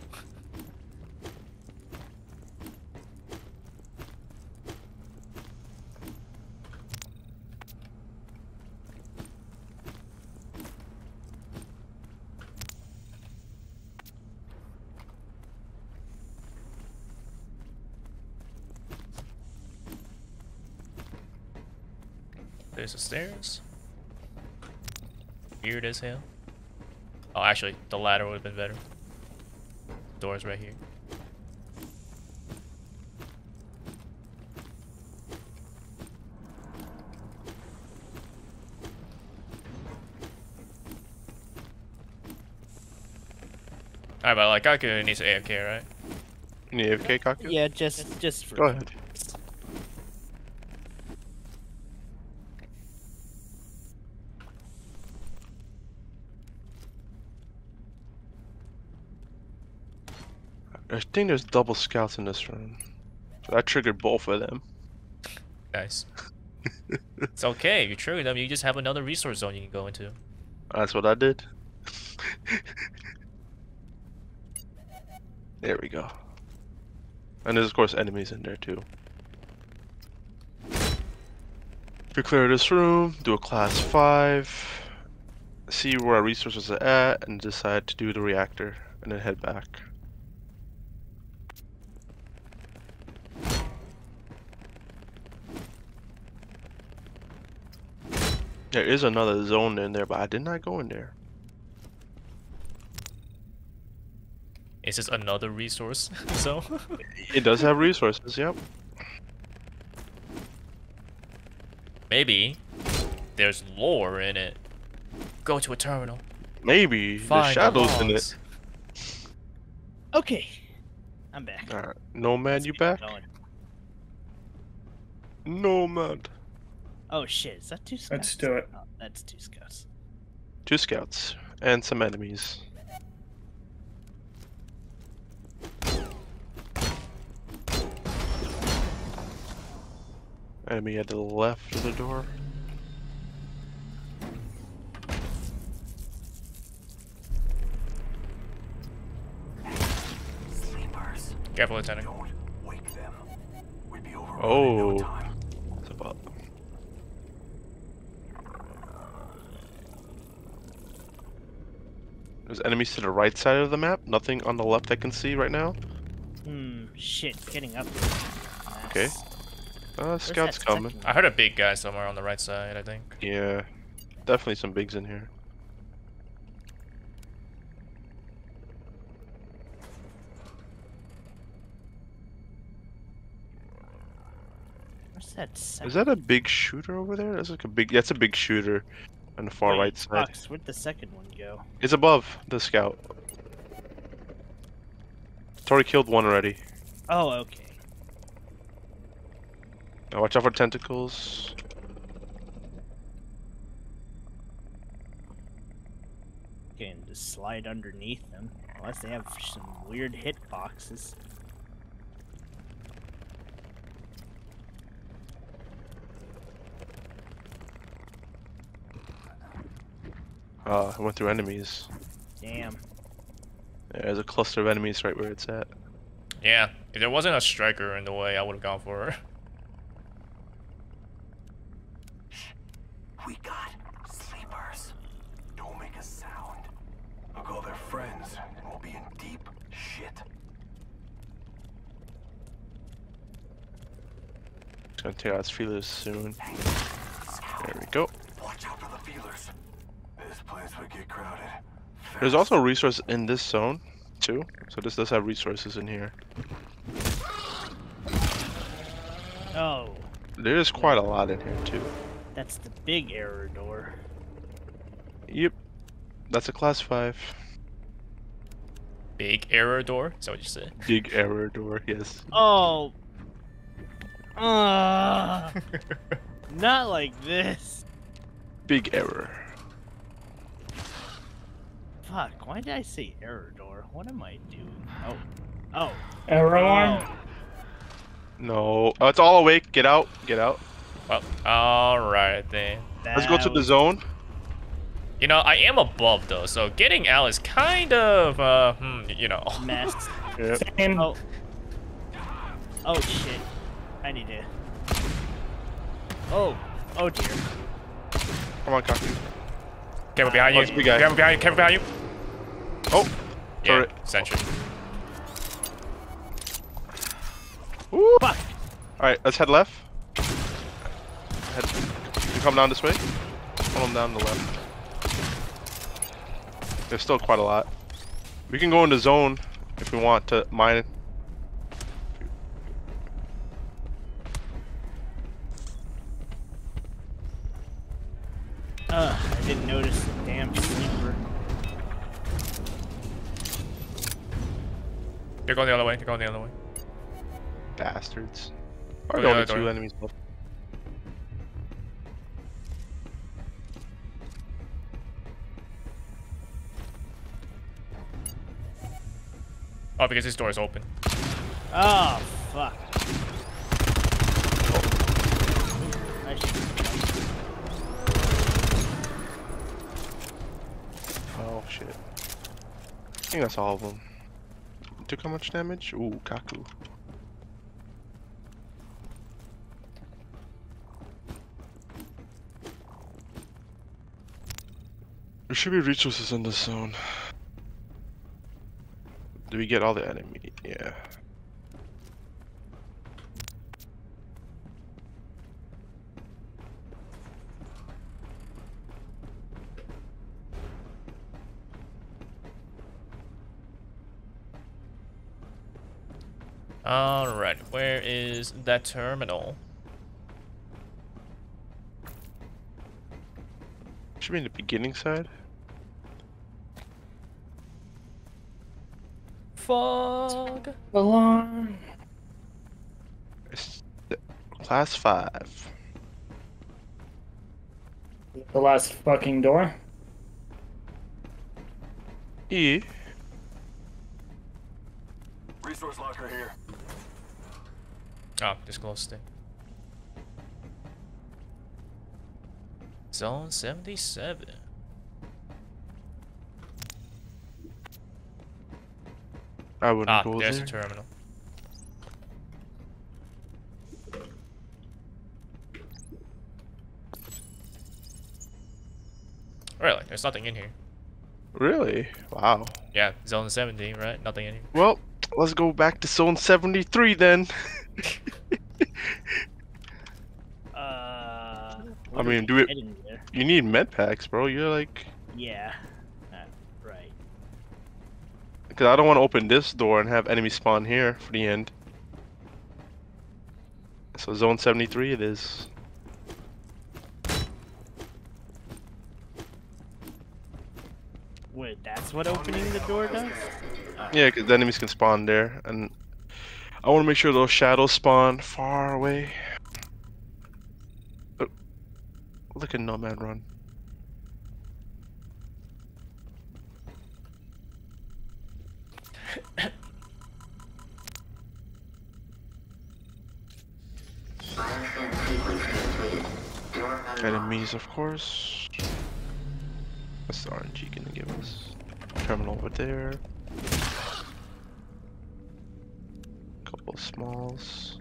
There's the stairs. Weird as hell. Oh, actually, the ladder would have been better. Door's right here. Alright, but like Kaku needs AFK, right? You need AFK, Kaku? Yeah, just for... Go ahead. I think there's double scouts in this room. So I triggered both of them. Nice. It's okay, you triggered them, you just have another resource zone you can go into. That's what I did. There we go. And there's of course enemies in there too. We clear this room, do a class 5, see where our resources are at, and decide to do the reactor, and then head back. There is another zone in there, but I did not go in there. Is this another resource? So it does have resources, yep. Maybe there's lore in it. Go to a terminal. Maybe there's shadows in it. Okay, I'm back. Alright, Nomad, you back? Nomad. Oh shit, is that two scouts? Let's do it. Oh, that's two scouts. Two scouts and some enemies. Enemy at the left of the door. Sleepers. Careful, Lieutenant. Don't wake them. We'll be over in no time. It's about. There's enemies to the right side of the map. Nothing on the left I can see right now. Hmm. Shit. Getting up. Nice. Okay. Scouts coming. I heard a big guy somewhere on the right side, I think. Yeah, definitely some bigs in here. What's that second? Is that a big shooter over there? That's like a big. That's a big shooter on the far right side. Fox, where'd the second one go? It's above the scout. Tori killed one already. Oh, okay. Now watch out for tentacles. Okay, and just slide underneath them. Unless they have some weird hitboxes. I went through enemies. Damn. There's a cluster of enemies right where it's at. Yeah, if there wasn't a striker in the way, I would have gone for her. We got sleepers. Don't make a sound. Look, all their friends, and we'll be in deep shit. It's gonna take out its feelers soon. There we go. Watch out for the feelers. This place would get crowded. There's also a resource in this zone, too. So this does have resources in here. Oh. There's quite a lot in here, too. That's the big error door. Yep. That's a class 5. Big error door? Is that what you said? Big error door, yes. Oh. Not like this. Big error. Fuck, why did I say error door? What am I doing? Oh. Oh. Error alarm? Oh. No. Oh, it's all awake. Get out. Get out. Well, alright then. Let's go to the zone. You know, I am above though, so getting out is kind of, you know. Messed. Yep. Same. Oh. Oh shit. I need to. Oh. Oh dear. Come on, Cocky. Camera behind you. Camera behind you. Camera behind you. Oh. Yeah. Sentry. Ooh. Fuck. Alright, let's head left. Head. You come down this way. Pull them down to the left. There's still quite a lot. We can go into zone if we want to mine it. I didn't notice the damn sleeper. They're going the other way. They're going the other way. Bastards. Are there only two enemies left? Oh, because this door is open. Oh, fuck. Oh. I should... oh, shit. I think that's all of them. Took how much damage? Ooh, Kaku. There should be resources in this zone. Do we get all the enemy? Yeah. Alright, where is that terminal? Should be in the beginning side. Fog alarm. It's class 5. The last fucking door. E. Resource locker here. Oh, just closed it. Zone 77. I wouldn't go there. Ah, there's a terminal. Really? There's nothing in here. Really? Wow. Yeah, zone 17, right? Nothing in here. Well, let's go back to zone 73 then. I mean, do it. You need med packs, bro. You're like. Yeah. Right. Because I don't want to open this door and have enemies spawn here for the end. So zone 73 it is. Wait, that's what opening the door does? Yeah, because the enemies can spawn there, and I want to make sure those shadows spawn far away. Oh, look at Nomad run. Enemies, of course. What's the RNG gonna give us? Terminal over there. Couple of smalls.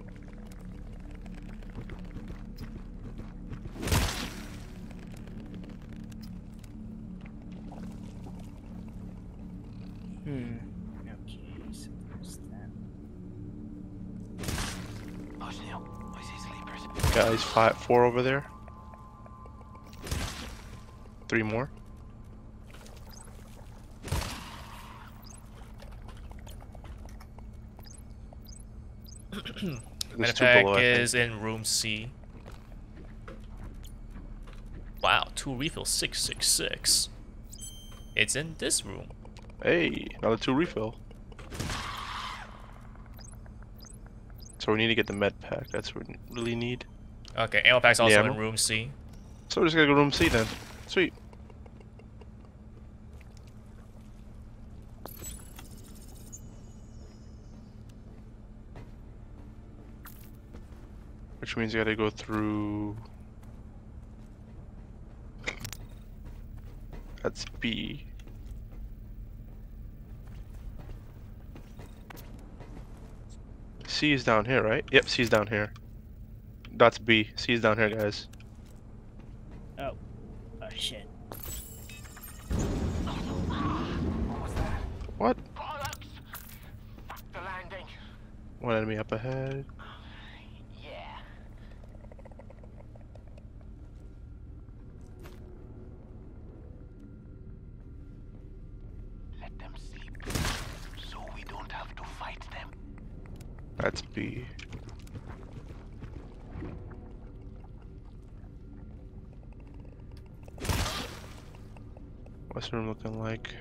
Okay, so there's that. Guys, 4 over there. 3 more. Medipack is in room C. Wow, 2 refill 666. It's in this room. Hey, another 2 refill. So we need to get the med pack. That's what we really need. Okay, ammo pack's also in room C. So we're just gonna go to room C then. Sweet. Which means you gotta go through. That's B. C is down here, right? Yep, C's down here. That's B. C's down here, guys. Oh. Oh, shit. What was that? What? Bollocks! Fuck the landing. One enemy up ahead. That's B. What's the room looking like?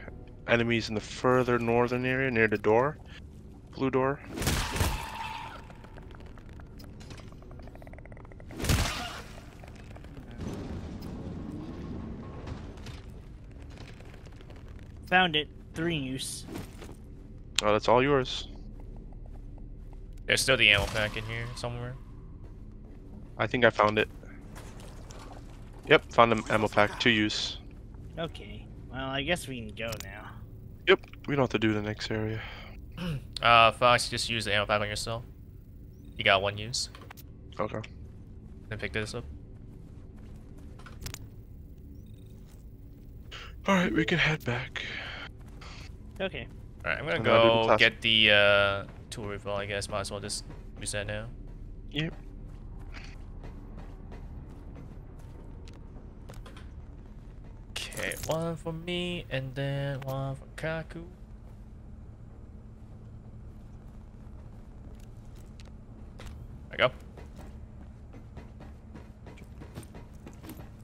Enemies in the further northern area near the door. Blue door. Found it. 3 use. Oh, that's all yours. There's still the ammo pack in here somewhere. I think I found it. Yep, found the ammo pack to use. Okay, well I guess we can go now. Yep, we don't have to do the next area. Fox, just use the ammo pack on yourself. You got 1 use. Okay. Then pick this up. Alright, we can head back. Okay. Alright, I'm gonna go get the tool refill, I guess. Might as well just reset now. Yep. Okay, 1 for me and then 1 for Kaku.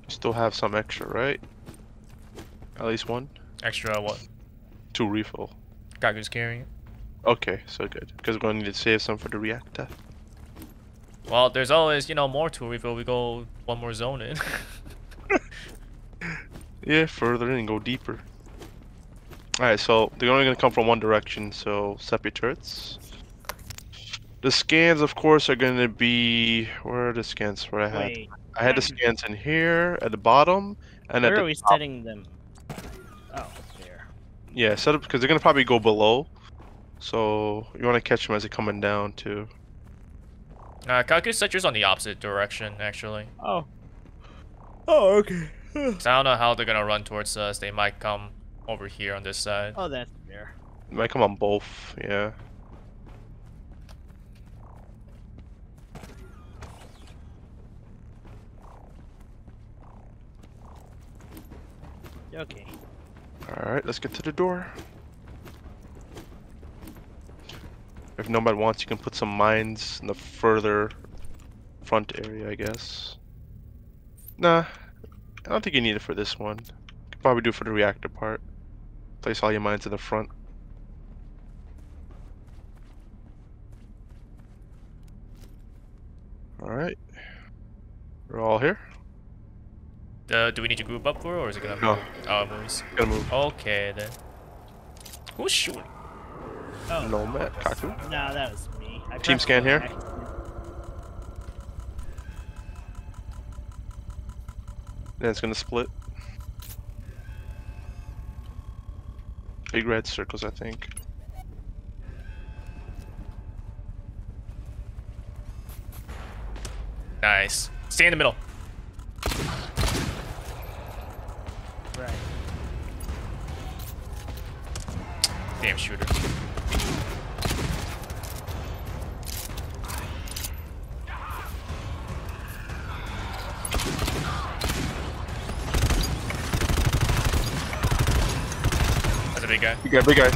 Still have some extra, right? At least one? Extra what? 2 refill. Kaku's carrying it. Okay, so good. Because we're going to need to save some for the reactor. Well, there's always, you know, more to refill. We go one more zone in. Yeah, further in and go deeper. Alright, so they're only going to come from one direction, so set your turrets. The scans, of course, are going to be... Where are the scans? Where I had? Wait. I had the scans in here, at the bottom, and where at the top. Setting them? Oh, there. Yeah, set up, because they're going to probably go below. So, you want to catch them as they're coming down, too. Kaku set yours on the opposite direction, actually. Oh. Oh, okay. So I don't know how they're going to run towards us. They might come over here on this side. Oh, that's fair. They might come on both, yeah. Okay. Alright, let's get to the door. If nobody wants, you can put some mines in the further front area, I guess. Nah, I don't think you need it for this one. You could probably do it for the reactor part. Place all your mines in the front. Alright. We're all here. Do we need to group up for it, or is it gonna move? No. Oh, it moves. It's gonna move. Okay, then. Who's shooting? Oh, no, Matt. Kaku? No, that was me. I team scan here. Then it's gonna split. Big red circles, I think. Nice. Stay in the middle. Right. Damn shooter. Big guy. Big guy, big guy.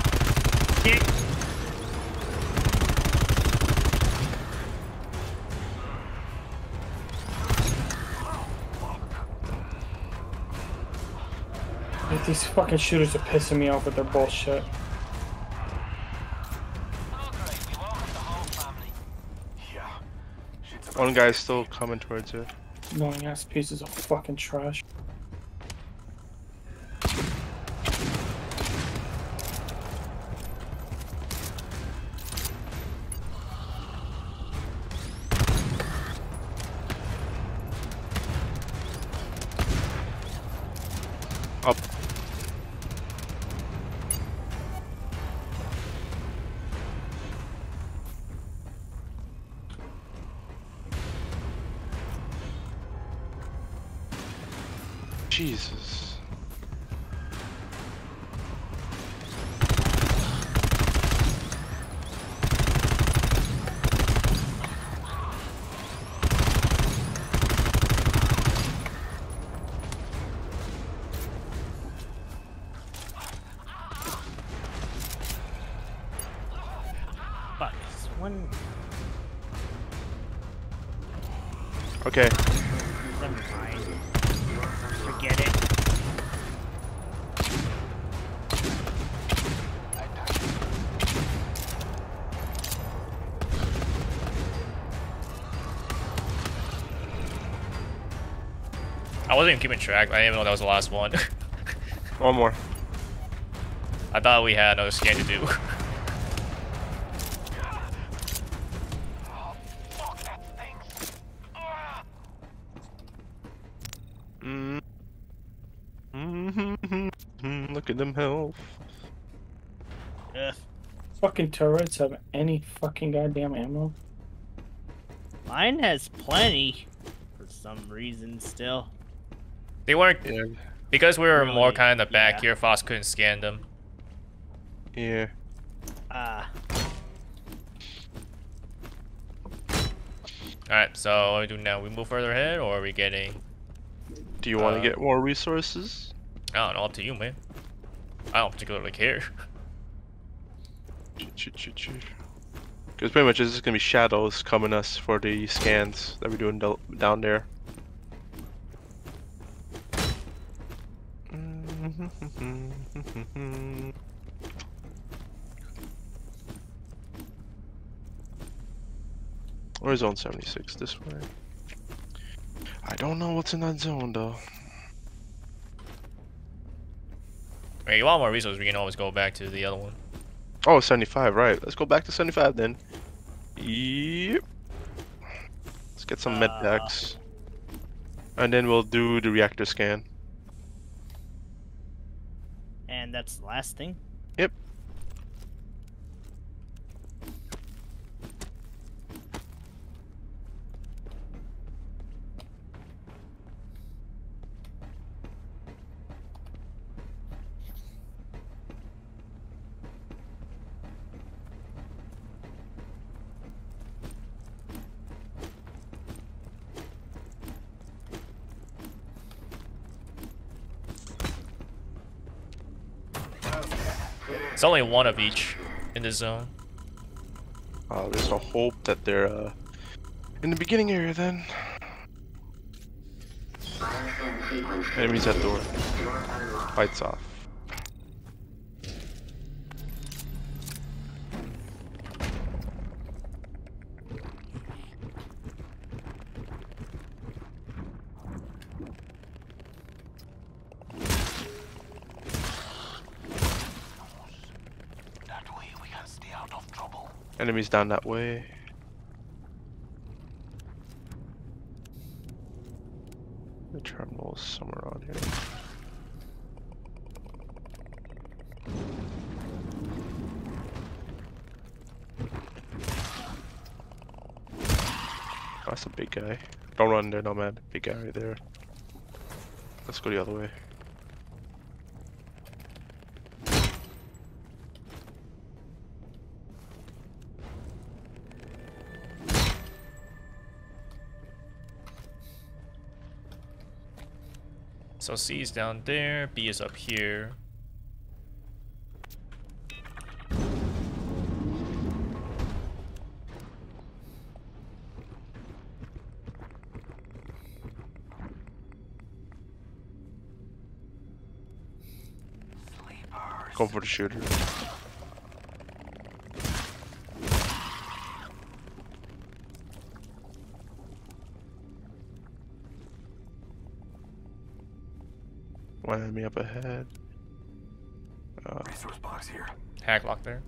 These fucking shooters are pissing me off with their bullshit. One guy's still coming towards you. Long ass pieces of fucking trash. Jesus. Fuck, it's one. Okay. I wasn't even keeping track. I didn't even know that was the last one. One more. I thought we had another scan to do. Look at them health. Ugh. Fucking turrets have any fucking goddamn ammo. Mine has plenty. For some reason still. They weren't, yeah. Because we were really, more kind of in the back here, Foss couldn't scan them. Yeah. Alright, so what do we do now? We move further ahead, or are we getting... Do you want to get more resources? I don't know, up to you, man. I don't particularly care. Because pretty much this is going to be shadows coming us for the scans that we're doing down there. Or zone 76 this way. I don't know what's in that zone though. If you want more resources, we can always go back to the other one. Oh, 75, right. Let's go back to 75 then. Yep. Let's get some med packs. And then we'll do the reactor scan. And that's the last thing? Yep. It's only one of each in this zone. There's a hope that they're in the beginning area then. Enemies at door. Lights off. Enemies down that way. The terminal is somewhere on here. Oh, that's a big guy. Don't run there, no man. Big guy right there. Let's go the other way. So C is down there, B is up here. Sleepers. Go for the shooter. One enemy up ahead. Resource box here. Hack lock there.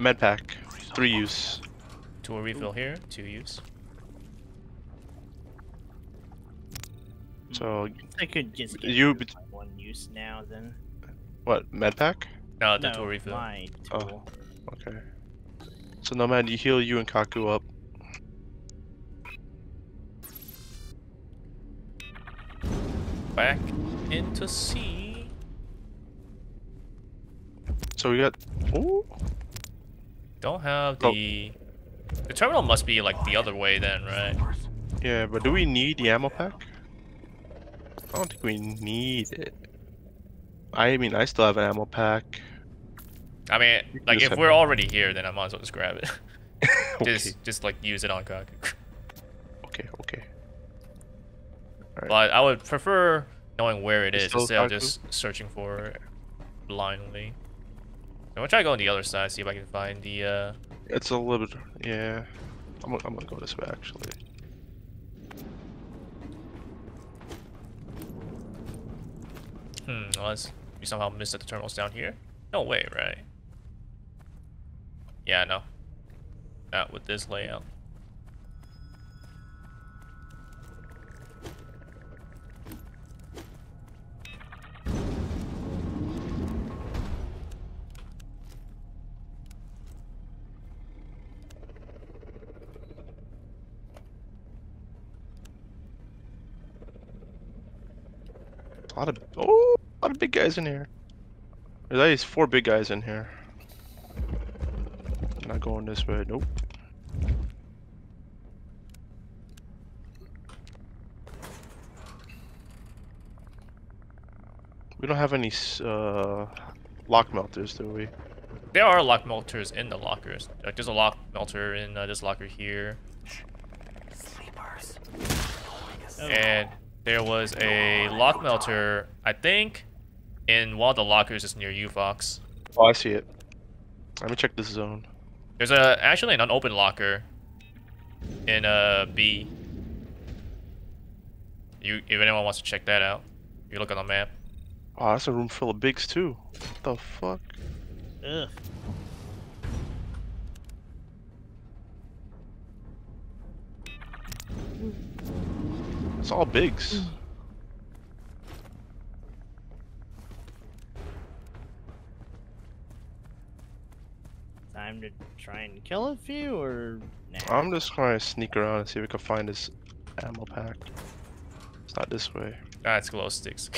Med pack. 3 use. 2 refill here. 2 use. So I could just get you 1 use now then. What med pack? No, the 2 refill. My tool. Oh. Okay. So Nomad, you heal you and Kaku up. Back into C. So we got. Ooh. Don't have the. Oh. The terminal must be like the other way then, right? Yeah, but do we need the ammo pack? I don't think we need it. I mean, I still have an ammo pack. I mean, like, if we're already here, then I might as well just grab it. Okay. Just like use it on Kaku. Okay, okay. All right. But I would prefer knowing where it is instead of just searching for it blindly. I'm gonna try going the other side, see if I can find the. It's a little bit, yeah. I'm gonna go this way actually. Unless you somehow missed that the terminal's down here. No way, right? Yeah, no. Not with this layout. A lot of big guys in here. There's at least 4 big guys in here. Not going this way, nope. We don't have any lock melters, do we? There are lock melters in the lockers. Like, there's a lock melter in this locker here. Sleepers. And there was a lock melter, I think, in one of the lockers that's near you, Fox. Oh, I see it. Let me check this zone. There's actually an unopened locker in B. If anyone wants to check that out, you look on the map. Oh, that's a room full of bigs too. What the fuck? Ugh. It's all bigs. Time to try and kill a few, or nah? I'm just trying to sneak around and see if we can find this ammo pack. It's not this way. That's glow sticks.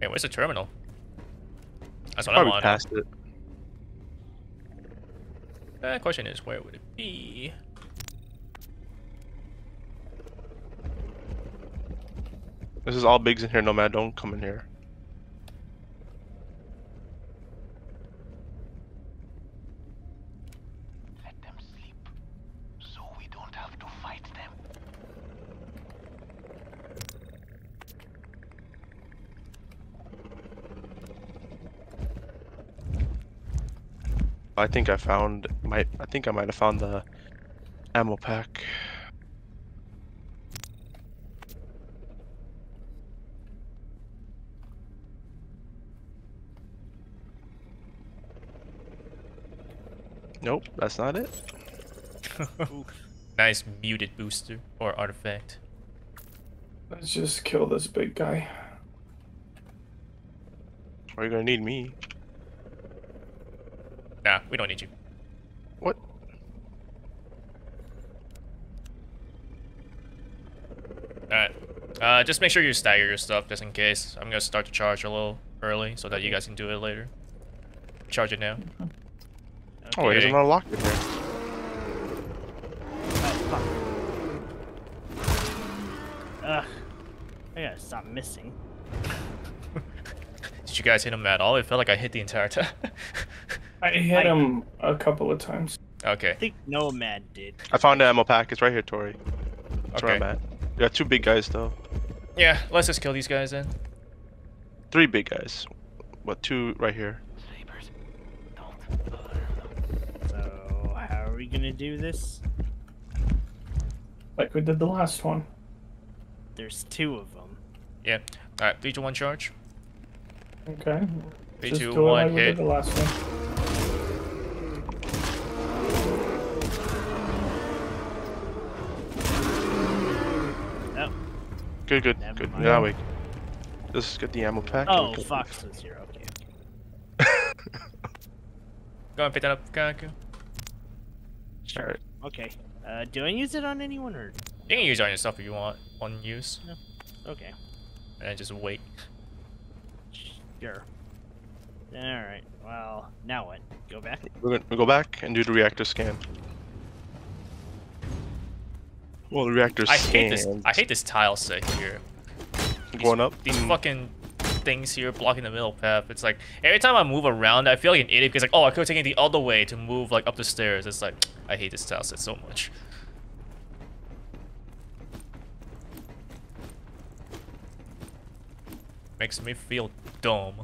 Man, where's the terminal? That's what I'm on. Past it. The question is, where would it be? This is all bigs in here, Nomad. Don't come in here. Let them sleep, so we don't have to fight them. I think I found I might have found the ammo pack. Nope, that's not it. Nice muted booster or artifact. Let's just kill this big guy. Are you gonna need me? Nah, we don't need you. What? Alright. Just make sure you stagger your stuff just in case. I'm gonna start the charge a little early so that you guys can do it later. Charge it now. Okay. Oh, it doesn't unlock it here. Oh, fuck. Ugh. I gotta stop missing. Did you guys hit him at all? It felt like I hit the entire time. I hit him a couple of times. Okay. I think Nomad did. I found the ammo pack. It's right here, Tori. That's where I'm at. You got two big guys, though. Yeah, let's just kill these guys then. Three big guys. What, two right here? So, how are we gonna do this? Like we did the last one. There's two of them. Yeah. Alright, 3, 2, 1 charge. Okay. 3, 2, 1 hit. The last one. Good, good, good. Now we just get the ammo pack. Oh, Fox was here. Okay. Go and pick that up, Kaku. Sure. Right. Okay. Do I use it on anyone or? You can use it on yourself if you want. On use. No. Okay. And just wait. Sure. All right. Well, now what? Go back. We're gonna go back and do the reactor scan. Well, the reactor's I hate this tile set here. Going up? These fucking things here blocking the middle path. It's like, every time I move around, I feel like an idiot because, like, oh, I could have taken the other way to move, like, up the stairs. It's like, I hate this tile set so much. Makes me feel dumb.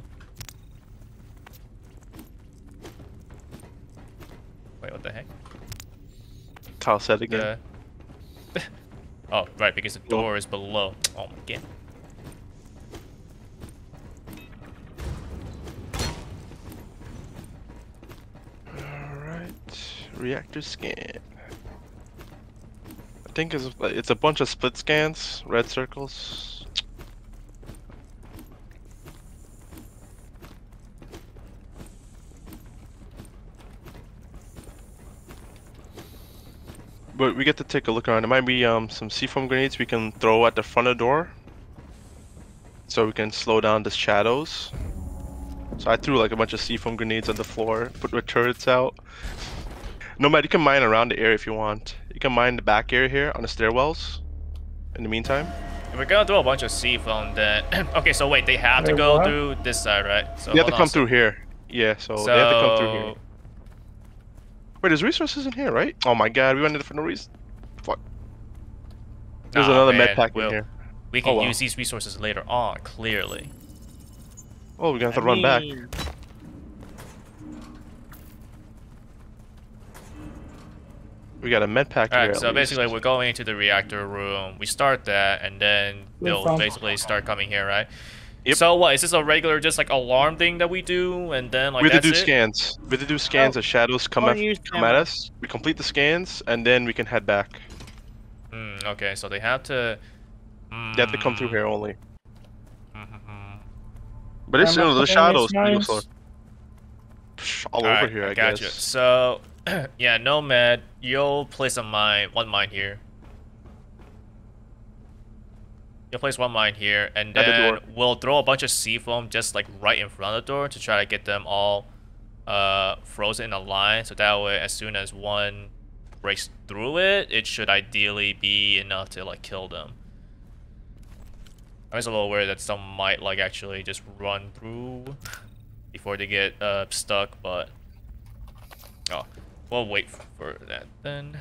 Wait, what the heck? Tile set again. Oh, right, because the door is below. Oh my god. Alright, reactor scan. I think it's a bunch of split scans, red circles. But we get to take a look around. There might be some seafoam grenades we can throw at the front of the door, so we can slow down the shadows. So I threw like a bunch of seafoam grenades on the floor, put the turrets out. Nomad, you can mine around the area if you want. You can mine the back area here on the stairwells in the meantime. We're gonna do a bunch of sieve on the... Okay, so wait, they have to go through this side, right? So they have to come through here. Yeah, so they have to come through here. Wait, there's resources in here, right? Oh my god, we went in for no reason. Fuck. There's another med pack in here. We can use these resources later on, clearly. Oh, we're gonna have to run back. We got a med pack here. Alright, so basically we're going into the reactor room. We start that, and then they'll basically start coming here, right? Yep. So what, is this a regular just like alarm thing that we do, and then like that's it? We have to do scans. We have to do scans as shadows come at us. We complete the scans, and then we can head back. Okay, so they have to... They have to come through here only. But it's the shadows. All over here, I guess. Gotcha. So, yeah, Nomad, you'll place a mine, one mine here. You'll place one mine here, and then we'll throw a bunch of seafoam just like right in front of the door to try to get them all frozen in a line. So that way, as soon as one breaks through it, it should ideally be enough to like kill them. I'm just a little worried that some might like actually just run through before they get stuck, but we'll wait for that then.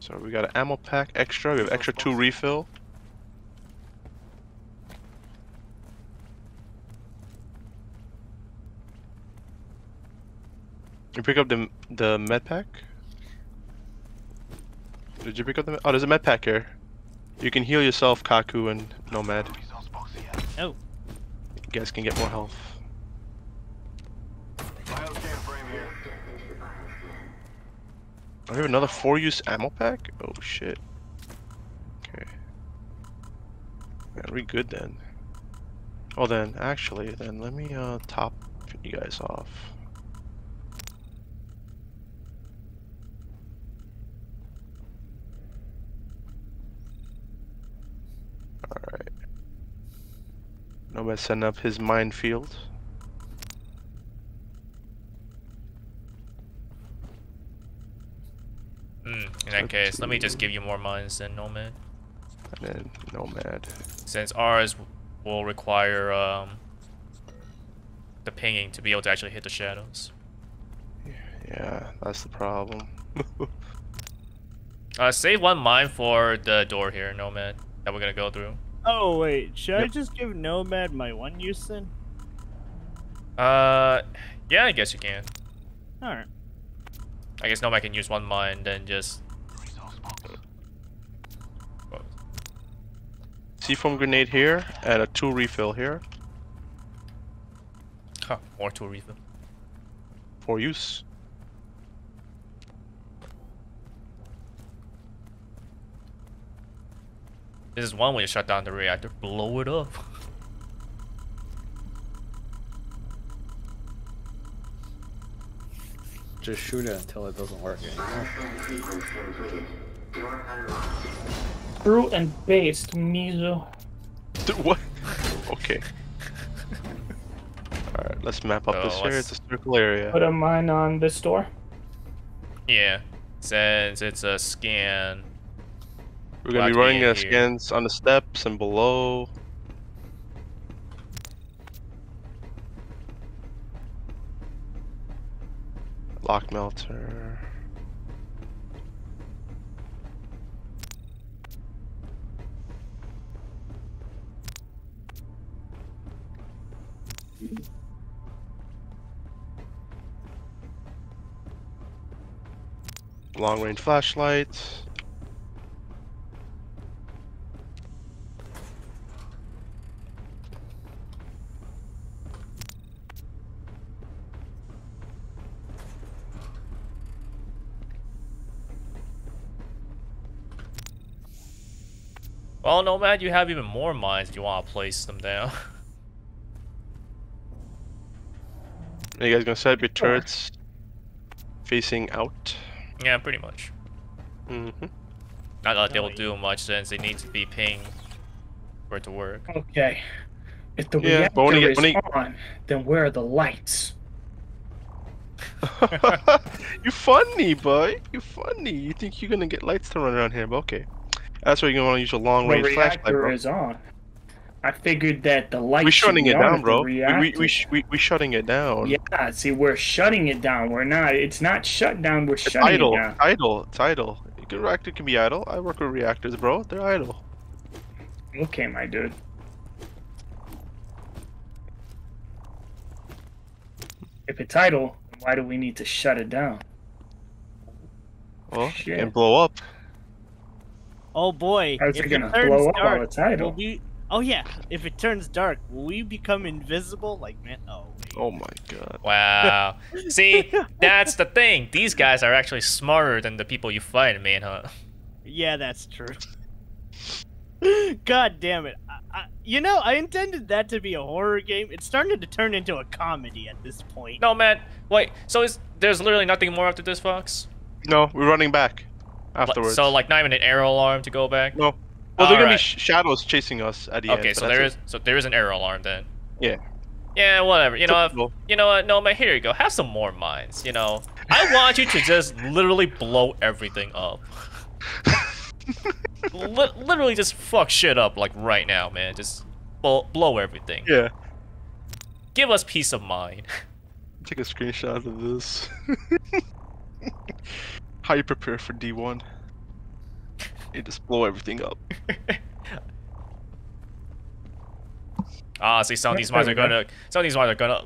So we got an ammo pack extra. We have extra 2 refill. You pick up the med pack. Did you pick up the? Oh, there's a med pack here. You can heal yourself, Kaku and Nomad. Oh. You guys can get more health. I have another 4-use ammo pack? Oh shit. Okay. Man, we good then. Oh then, actually, then let me top you guys off. Alright. Nobody's setting up his minefield. In that case, let me just give you more mines than Nomad. And then Nomad. Since ours will require the pinging to be able to actually hit the shadows. Yeah, that's the problem. Save one mine for the door here, Nomad, that we're gonna go through. Oh wait, should I just give Nomad my 1-use then? Yeah, I guess you can. Alright. I guess Nomad can use one mine, then just... Seafoam grenade here, and a 2 refill here. Huh, more 2 refill. For use. This is one way to shut down the reactor, blow it up. Just shoot it until it doesn't work anymore. Through and based, Mizo. What? Okay. Alright, let's map up this area. It's a circle area. Put a mine on this door? Yeah. Since it's a scan. We're gonna be running scans on the steps and below. Lock melter. Long range flashlight. Well, Nomad, you have even more mines if you want to place them down. Are you guys gonna set up your turrets facing out? Yeah, pretty much. Not that they'll do much since they need to be pinged for it to work. Okay. If the reactor is on, then where are the lights? You funny, boy. You funny. You think you're gonna get lights to run around here, but okay. That's where you're going to use a long-range flashlight, bro. Is on. I figured that the light. We're shutting it down, bro. We shutting it down. Yeah, see, we're shutting it down. We're not. It's not shut down. We're shutting it down. It's idle. It's idle. A reactor can be idle. I work with reactors, bro. They're idle. Okay, my dude. If it's idle, why do we need to shut it down? Well, shit. It can blow up. Oh boy! How's it gonna blow up while it's idle? Oh yeah, if it turns dark, will we become invisible? Like, man, oh. Wait. Oh my god. Wow. See, that's the thing. These guys are actually smarter than the people you fight in Manhunt. Yeah, that's true. God damn it. You know, I intended that to be a horror game. It's starting to turn into a comedy at this point. No, man. Wait, so there's literally nothing more after this, Fox? No, we're running back afterwards. So, like, not even an arrow alarm to go back? No. Well, they're gonna be shadows chasing us at the end. Okay, so there is an error alarm then. Yeah. Yeah, whatever. You know, you know what? No, man. Here you go. Have some more mines. You know, I want you to just literally blow everything up. Literally just fuck shit up like right now, man. Just blow everything. Yeah. Give us peace of mind. Take a screenshot of this. How you prepare for D1? You just blow everything up. Ah, see, some of these mines are gonna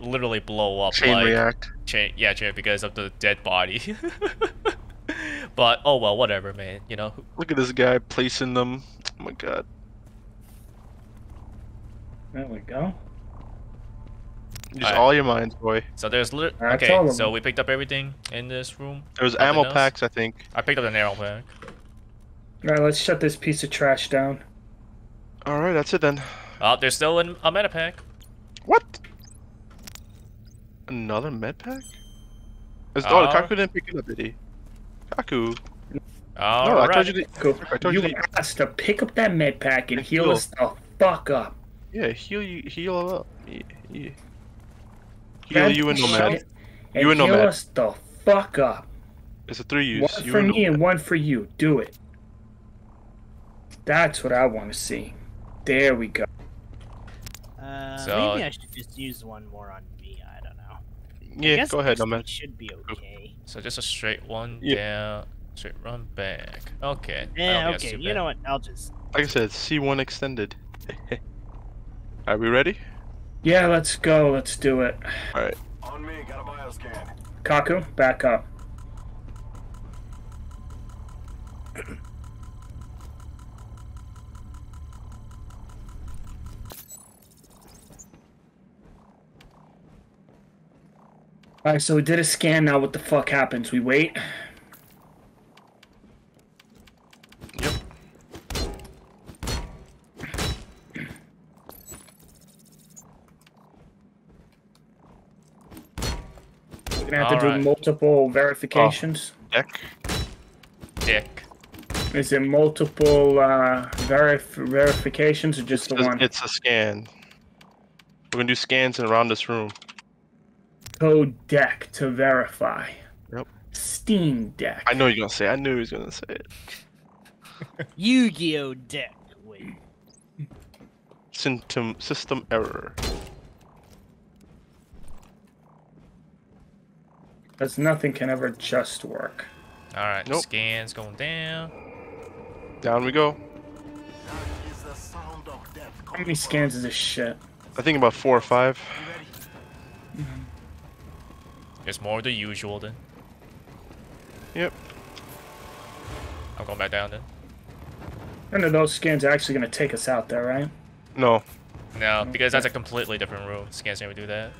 literally blow up. Chain like, react. Yeah, because of the dead body. But oh well, whatever, man. You know. Look at this guy placing them. Oh my god. There we go. Just all your mines, boy. So there's okay. So we picked up everything in this room. There was ammo packs, I think. I picked up an ammo pack. Alright, let's shut this piece of trash down. Alright, that's it then. Oh, there's still a meta pack. What? Another med pack? Oh, Kaku didn't pick it up, did he? Kaku. Oh, no, I told you to. You asked to pick up that med pack and heal us the fuck up. Yeah, heal up. Yeah, yeah. Heal you and Nomad. You and Nomad. Heal us the fuck up. It's a 3 use. One for me and one for you. Do it. That's what I want to see. There we go. So, maybe I should just use one more on me. I don't know. Yeah, go ahead, man. Should be okay. So just a straight one down, straight run back. Okay. Yeah, okay. You know what? I'll just. Like I said, C1 extended. Are we ready? Yeah, let's go. Let's do it. All right. On me, got a bioscan. Kaku, back up. Alright, so we did a scan, now what the fuck happens? We wait? Yep. We're gonna have to do multiple verifications. Oh. Dick. Is it multiple verifications or just the one? It's a scan. We're gonna do scans around this room. Code Deck to verify. Yep. Steam Deck. I know you're gonna say it. I knew he was gonna say it. Yu-Gi-Oh Deck. Wait. System error. Because nothing can ever just work. All right. Nope. Scans going down. Down we go. How many scans is this shit? I think about 4 or 5. It's more the usual then. Yep. I'm going back down then. None of those scans are actually going to take us out there, right? No. No, because that's a completely different room. Scans never do that.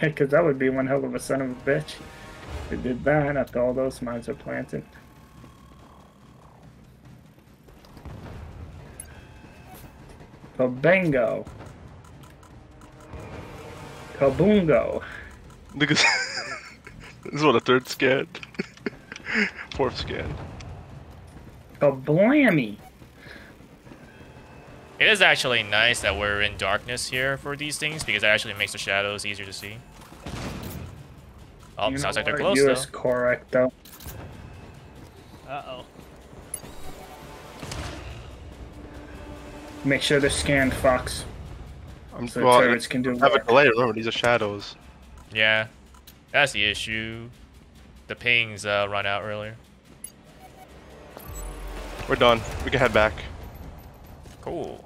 Because that would be one hell of a son of a bitch. They did that after all those mines are planted. Kabango. Kabungo. Look at that. This is what, a 3rd scan? 4th scan. A blammy! It is actually nice that we're in darkness here for these things because it actually makes the shadows easier to see. Oh, sounds like they're close though. Is correct though. Uh oh. Make sure they're scanned, Fox. So well, turrets can do have work. A delay, remember, these are shadows. Yeah, that's the issue. The pings run out earlier. We're done. We can head back. Cool.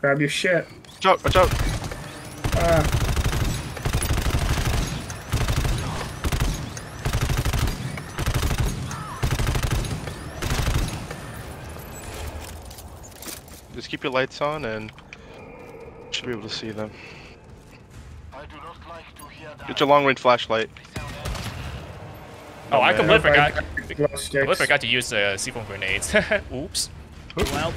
Grab your shit. Watch out, watch out. Just keep your lights on and should be able to see them. I do not like to hear that. Get your long range flashlight. Oh, I completely forgot to use the C4 grenades. Oops. Well.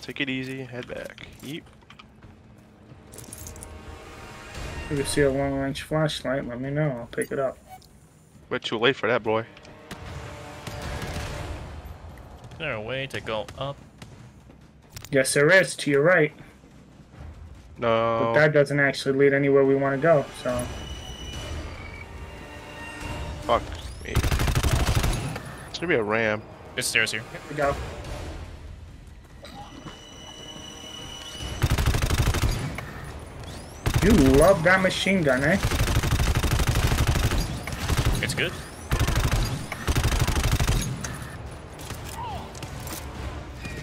Take it easy, head back. Yeep. If you see a long range flashlight, let me know. I'll pick it up. We're too late for that, boy. Is there a way to go up? Yes, there is, to your right. No. But that doesn't actually lead anywhere we want to go, so. Fuck me. There's gonna be a ramp. There's stairs here. Here we go. You love that machine gun, eh? It's good.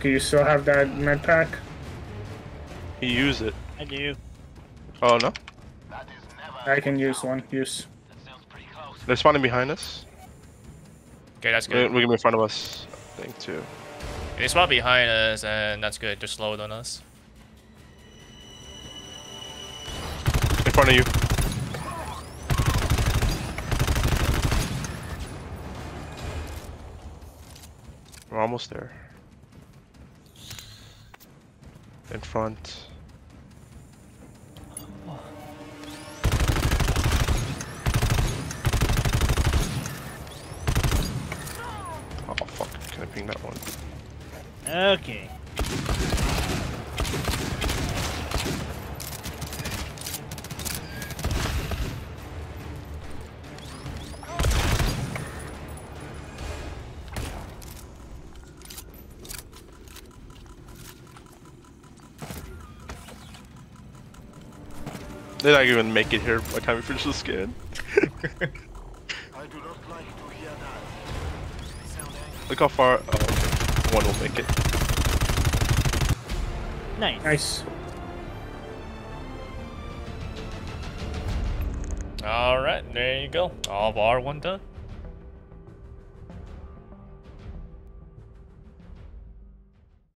Do you still have that med pack? You use it. I do. Oh no? I can use one. Use. They're spawning behind us. Okay, that's good. We're gonna be in front of us, I think, too. They spawn behind us, and that's good. They're slowed on us. In front of you. We're almost there. In front. That one. Okay. They're not even make it here by the time we finish the scan. Look how far one will make it. Nice. Nice. Alright, there you go. All of R1 done.